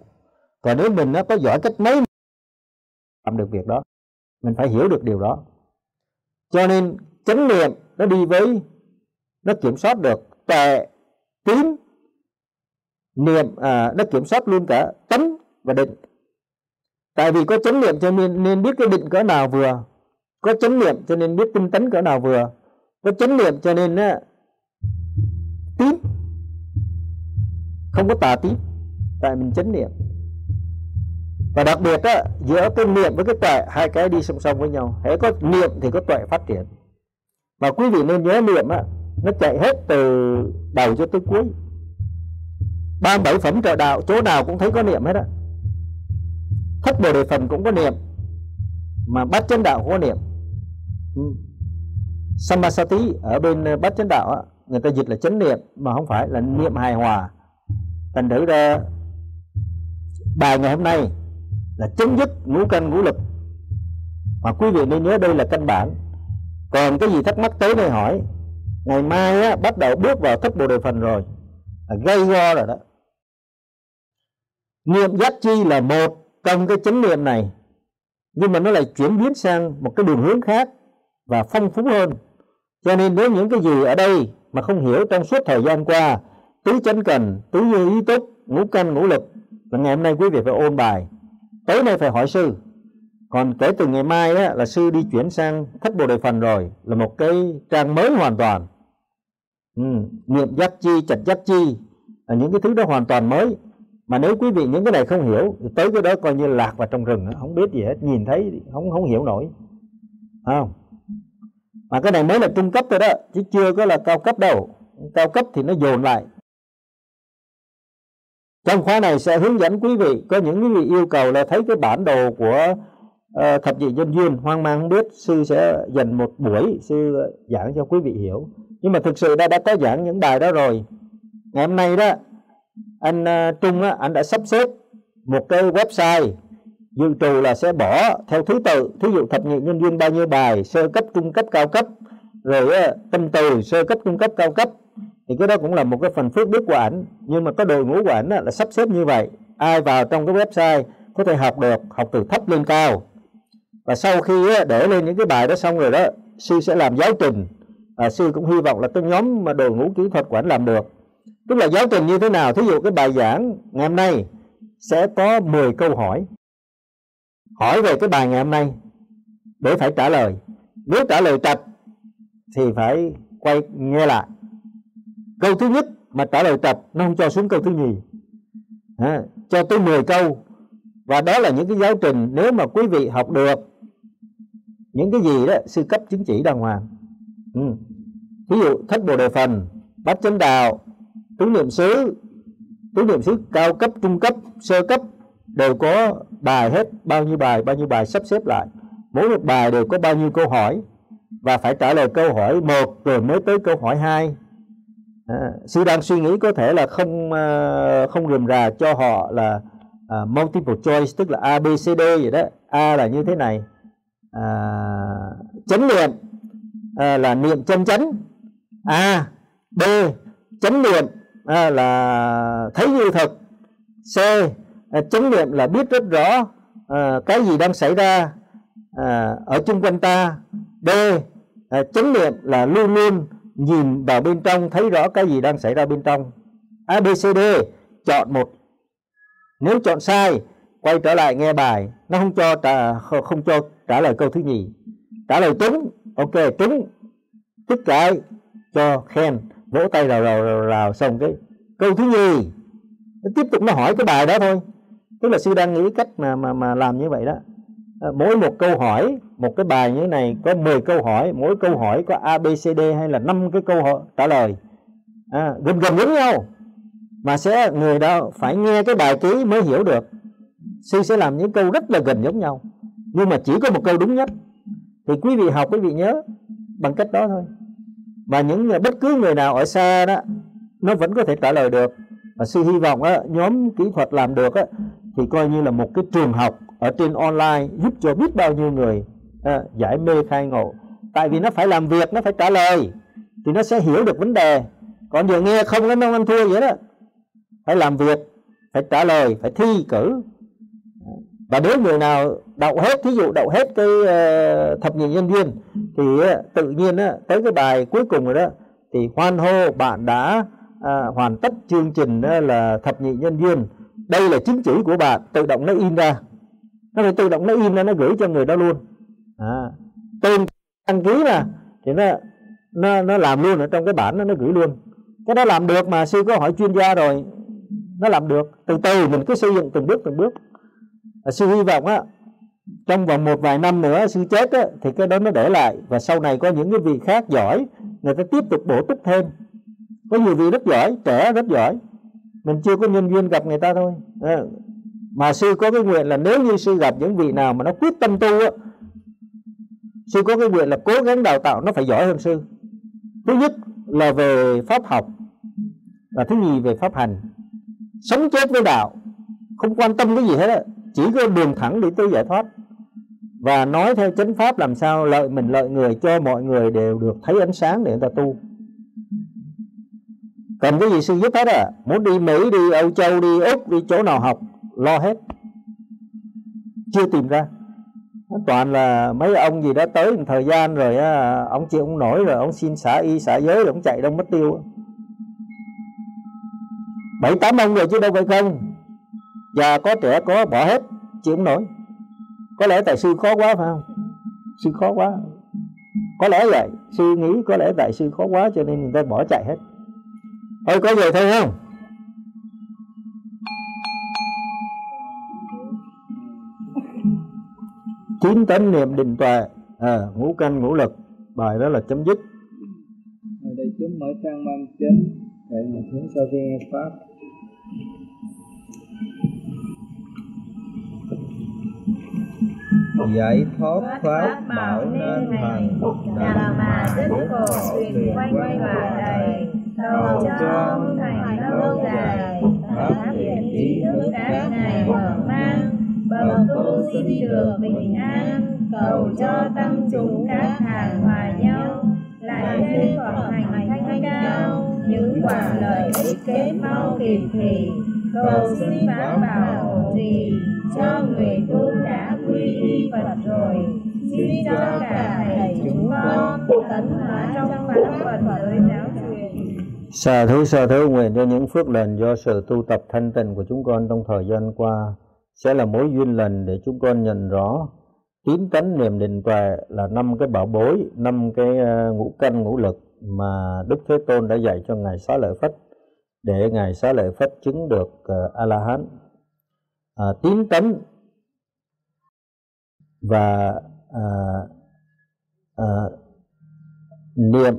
Còn nếu mình nó có giỏi cách mấy làm được việc đó, mình phải hiểu được điều đó. Cho nên chánh niệm nó đi với, nó kiểm soát được tuệ, tín, niệm, à, nó kiểm soát luôn cả tánh và định. Tại vì có chánh niệm cho nên nên biết cái định cỡ nào vừa, có chánh niệm cho nên biết tinh tấn cỡ nào vừa, có chánh niệm cho nên á, tín không có tà tín, tại mình chánh niệm. Và đặc biệt á, giữa cái niệm với cái tuệ, hai cái đi song song với nhau. Hễ có niệm thì có tuệ phát triển. Và quý vị nên nhớ niệm á, nó chạy hết từ đầu cho tới cuối. ba mươi bảy phẩm trợ đạo chỗ nào cũng thấy có niệm hết á. Thất Bồ Đề Phần cũng có niệm, mà Bát Chánh Đạo cũng có niệm. Ừ. Samasati ở bên Bát Chánh Đạo á, người ta dịch là chánh niệm, mà không phải, là niệm hài hòa. Thành thử ra bài ngày hôm nay là chấm dứt ngũ căn ngũ lực, mà quý vị nên nhớ đây là căn bản. Còn cái gì thắc mắc tới đây hỏi. Ngày mai á, bắt đầu bước vào Thất Bồ Đề Phần rồi, là gây go rồi đó. Niệm giác chi là một trong cái chánh niệm này, nhưng mà nó lại chuyển biến sang một cái đường hướng khác và phong phú hơn. Cho nên nếu những cái gì ở đây mà không hiểu trong suốt thời gian qua, tứ chánh cần, tứ như ý túc, ngũ căn ngũ lực, là ngày hôm nay quý vị phải ôn bài, tối nay phải hỏi sư. Còn kể từ ngày mai á, là sư đi chuyển sang Thất Bồ Đề Phần rồi, là một cái trang mới hoàn toàn. Ừ, niệm giác chi, chạch giác chi, là những cái thứ đó hoàn toàn mới. Mà nếu quý vị những cái này không hiểu thì tới cái đó coi như lạc vào trong rừng, không biết gì hết, nhìn thấy không không hiểu nổi. Không. Mà cái này mới là trung cấp thôi đó, chứ chưa có là cao cấp đâu. Cao cấp thì nó dồn lại. Trong khóa này sẽ hướng dẫn quý vị, có những quý vị yêu cầu là thấy cái bản đồ của uh, thập nhị nhân duyên, hoang mang không biết, sư sẽ dành một buổi sư giảng cho quý vị hiểu. Nhưng mà thực sự đã đã có giảng những bài đó rồi. Ngày hôm nay đó, anh uh, Trung á, anh đã sắp xếp một cái website dự trù là sẽ bỏ theo thứ tự, thí dụ thập nhị nhân duyên bao nhiêu bài, sơ cấp, trung cấp, cao cấp, rồi uh, tâm từ sơ cấp, trung cấp, cao cấp. Thì cái đó cũng là một cái phần phước đức của ảnh. Nhưng mà cái đội ngũ của ảnh là sắp xếp như vậy, ai vào trong cái website có thể học được, học từ thấp lên cao. Và sau khi để lên những cái bài đó xong rồi đó, sư sẽ làm giáo trình. à, Sư cũng hy vọng là cái nhóm mà đội ngũ kỹ thuật của ảnh làm được. Tức là giáo trình như thế nào, thí dụ cái bài giảng ngày hôm nay sẽ có mười câu hỏi, hỏi về cái bài ngày hôm nay để phải trả lời. Nếu trả lời trật thì phải quay nghe lại. Câu thứ nhất mà trả lời trật, nó không cho xuống câu thứ nhì, à, cho tới mười câu. Và đó là những cái giáo trình, nếu mà quý vị học được những cái gì đó, sư cấp chứng chỉ đàng hoàng. ừ. Ví dụ Thất Bồ Đề Phần, Bát Chánh Đạo, Tứ Niệm Xứ, Tứ Niệm Xứ cao cấp, trung cấp, sơ cấp, đều có bài hết. Bao nhiêu bài, bao nhiêu bài sắp xếp lại, mỗi một bài đều có bao nhiêu câu hỏi, và phải trả lời câu hỏi một rồi mới tới câu hỏi hai. À, sư đang suy nghĩ có thể là không uh, không rườm rà cho họ là uh, multiple choice, tức là A, B, C, D vậy đó. A là như thế này, à, chánh niệm à, là niệm chân chánh. A, B chánh niệm à, là thấy như thật. C à, chánh niệm là biết rất rõ à, cái gì đang xảy ra à, ở chung quanh ta. D à, chánh niệm là luôn luôn nhìn vào bên trong, thấy rõ cái gì đang xảy ra bên trong. A, B, C, D, chọn một. Nếu chọn sai, quay trở lại nghe bài. Nó không cho trả, không cho trả lời câu thứ nhì. Trả lời trúng, ok, trúng, tích lại, cho khen. vỗ tay rào rào rào rào. Xong cái câu thứ nhì nó tiếp tục nó hỏi cái bài đó thôi. Tức là sư đang nghĩ cách mà mà mà làm như vậy đó. Mỗi một câu hỏi, một cái bài như thế này có mười câu hỏi, mỗi câu hỏi có A, B, C, D hay là năm cái câu hỏi trả lời, à, gần gần giống nhau, mà sẽ người đó phải nghe cái bài ký mới hiểu được. Sư sẽ làm những câu rất là gần giống nhau, nhưng mà chỉ có một câu đúng nhất. Thì quý vị học, quý vị nhớ bằng cách đó thôi. Và những bất cứ người nào ở xa đó, nó vẫn có thể trả lời được. Và sư hy vọng đó, nhóm kỹ thuật làm được đó, thì coi như là một cái trường học ở trên online, giúp cho biết bao nhiêu người à, giải mê khai ngộ. Tại vì nó phải làm việc, nó phải trả lời thì nó sẽ hiểu được vấn đề. Còn giờ nghe không, nó không ăn thua vậy đó. Phải làm việc, phải trả lời, phải thi cử. Và nếu người nào đậu hết, thí dụ đậu hết cái uh, thập nhị nhân duyên, thì uh, tự nhiên uh, tới cái bài cuối cùng rồi đó, thì hoan hô bạn đã uh, hoàn tất chương trình uh, là thập nhị nhân duyên. Đây là chứng chỉ của bạn, tự động nó in ra. Nó phải tự động nó in ra, nó gửi cho người đó luôn. À, tên đăng ký là thì nó, nó, nó làm luôn ở trong cái bản đó, nó gửi luôn. Cái đó làm được mà, sư có hỏi chuyên gia rồi, nó làm được. Từ từ mình cứ xây dựng từng bước từng bước. À, sư hy vọng á, trong vòng một vài năm nữa sư chết á, thì cái đó nó để lại. Và sau này có những cái vị khác giỏi, người ta tiếp tục bổ túc thêm. Có nhiều vị rất giỏi, trẻ rất giỏi, mình chưa có nhân duyên gặp người ta thôi. À, mà sư có cái nguyện là nếu như sư gặp những vị nào mà nó quyết tâm tu á, sư có cái nguyện là cố gắng đào tạo nó phải giỏi hơn sư. Thứ nhất là về pháp học, và thứ nhì về pháp hành. Sống chết với đạo, không quan tâm cái gì hết á, chỉ có đường thẳng để tới giải thoát. Và nói theo chánh pháp làm sao lợi mình lợi người, cho mọi người đều được thấy ánh sáng để người ta tu. Cần cái gì sư giúp hết à. Muốn đi Mỹ, đi Âu Châu, đi Úc, đi chỗ nào học, lo hết. Chưa tìm ra. Toàn là mấy ông gì đó tới một thời gian rồi á, ông chịu ông nổi rồi, ông xin xả y xả giới rồi ông chạy đâu mất tiêu. Bảy tám ông rồi chứ đâu phải không. Già có trẻ có bỏ hết, chịu không nổi. Có lẽ tại sư khó quá phải không? Sư khó quá. Có lẽ vậy, sư nghĩ có lẽ tại sư khó quá cho nên người ta bỏ chạy hết. Thôi có về thôi không? Chín tánh niệm định tuệ, à, ngũ căn ngũ lực, bài đó là chấm dứt. Ở đây chúng mở trang ba mươi chín, để mình hướng sau khi nghe pháp. Giải thoát pháp bảo nên thành, đạo mà đức Phật truyền quay lại đây, cầu cho thành lâu dài, phát triển trí thức các ngày mở mang, bậc tu xin được bình an, cầu cho tâm chúng các hàng hòa nhau, lại thêm phẩm hạnh thanh cao, những quả lợi ích kết mau kịp thì, cầu xin pháp bảo hộ trì cho người tu đã quy y Phật rồi, xin cho cả thầy chúng con tấn hóa trong pháp Phật giới giáo truyền. Sa thú sa thú, nguyện cho những phước lành do sự tu tập thanh tịnh của chúng con trong thời gian qua sẽ là mối duyên lành để chúng con nhận rõ tín tánh niệm định tuệ là năm cái bảo bối, năm cái ngũ căn ngũ lực mà Đức Thế Tôn đã dạy cho ngài Xá Lợi Phất, để ngài Xá Lợi Phất chứng được A La Hán. À, tín tánh và à, à, niệm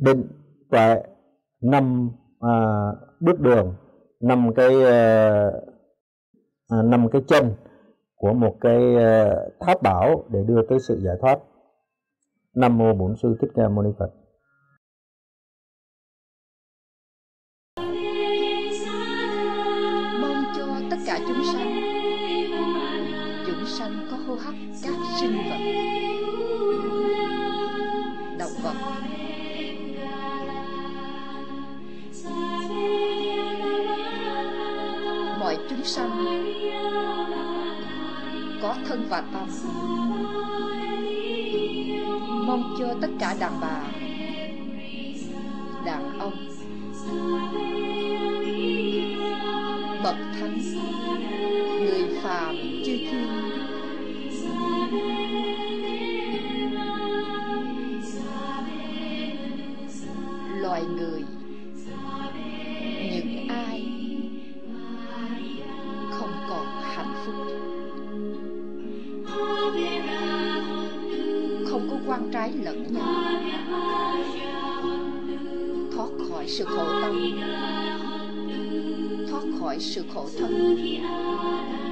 định tuệ, năm à, bước đường, năm cái à, năm cái chân của một cái à, tháp bảo để đưa tới sự giải thoát. Nam mô Bổn Sư Thích Ca Mâu Ni Phật. Có thân và tâm, mong cho tất cả đàn bà, đàn ông, bậc thánh, người phàm chư thiên loài loài người. Những ai không còn hạnh phúc, không có quan trái lẫn nhau, thoát khỏi sự khổ tâm, thoát khỏi sự khổ thân,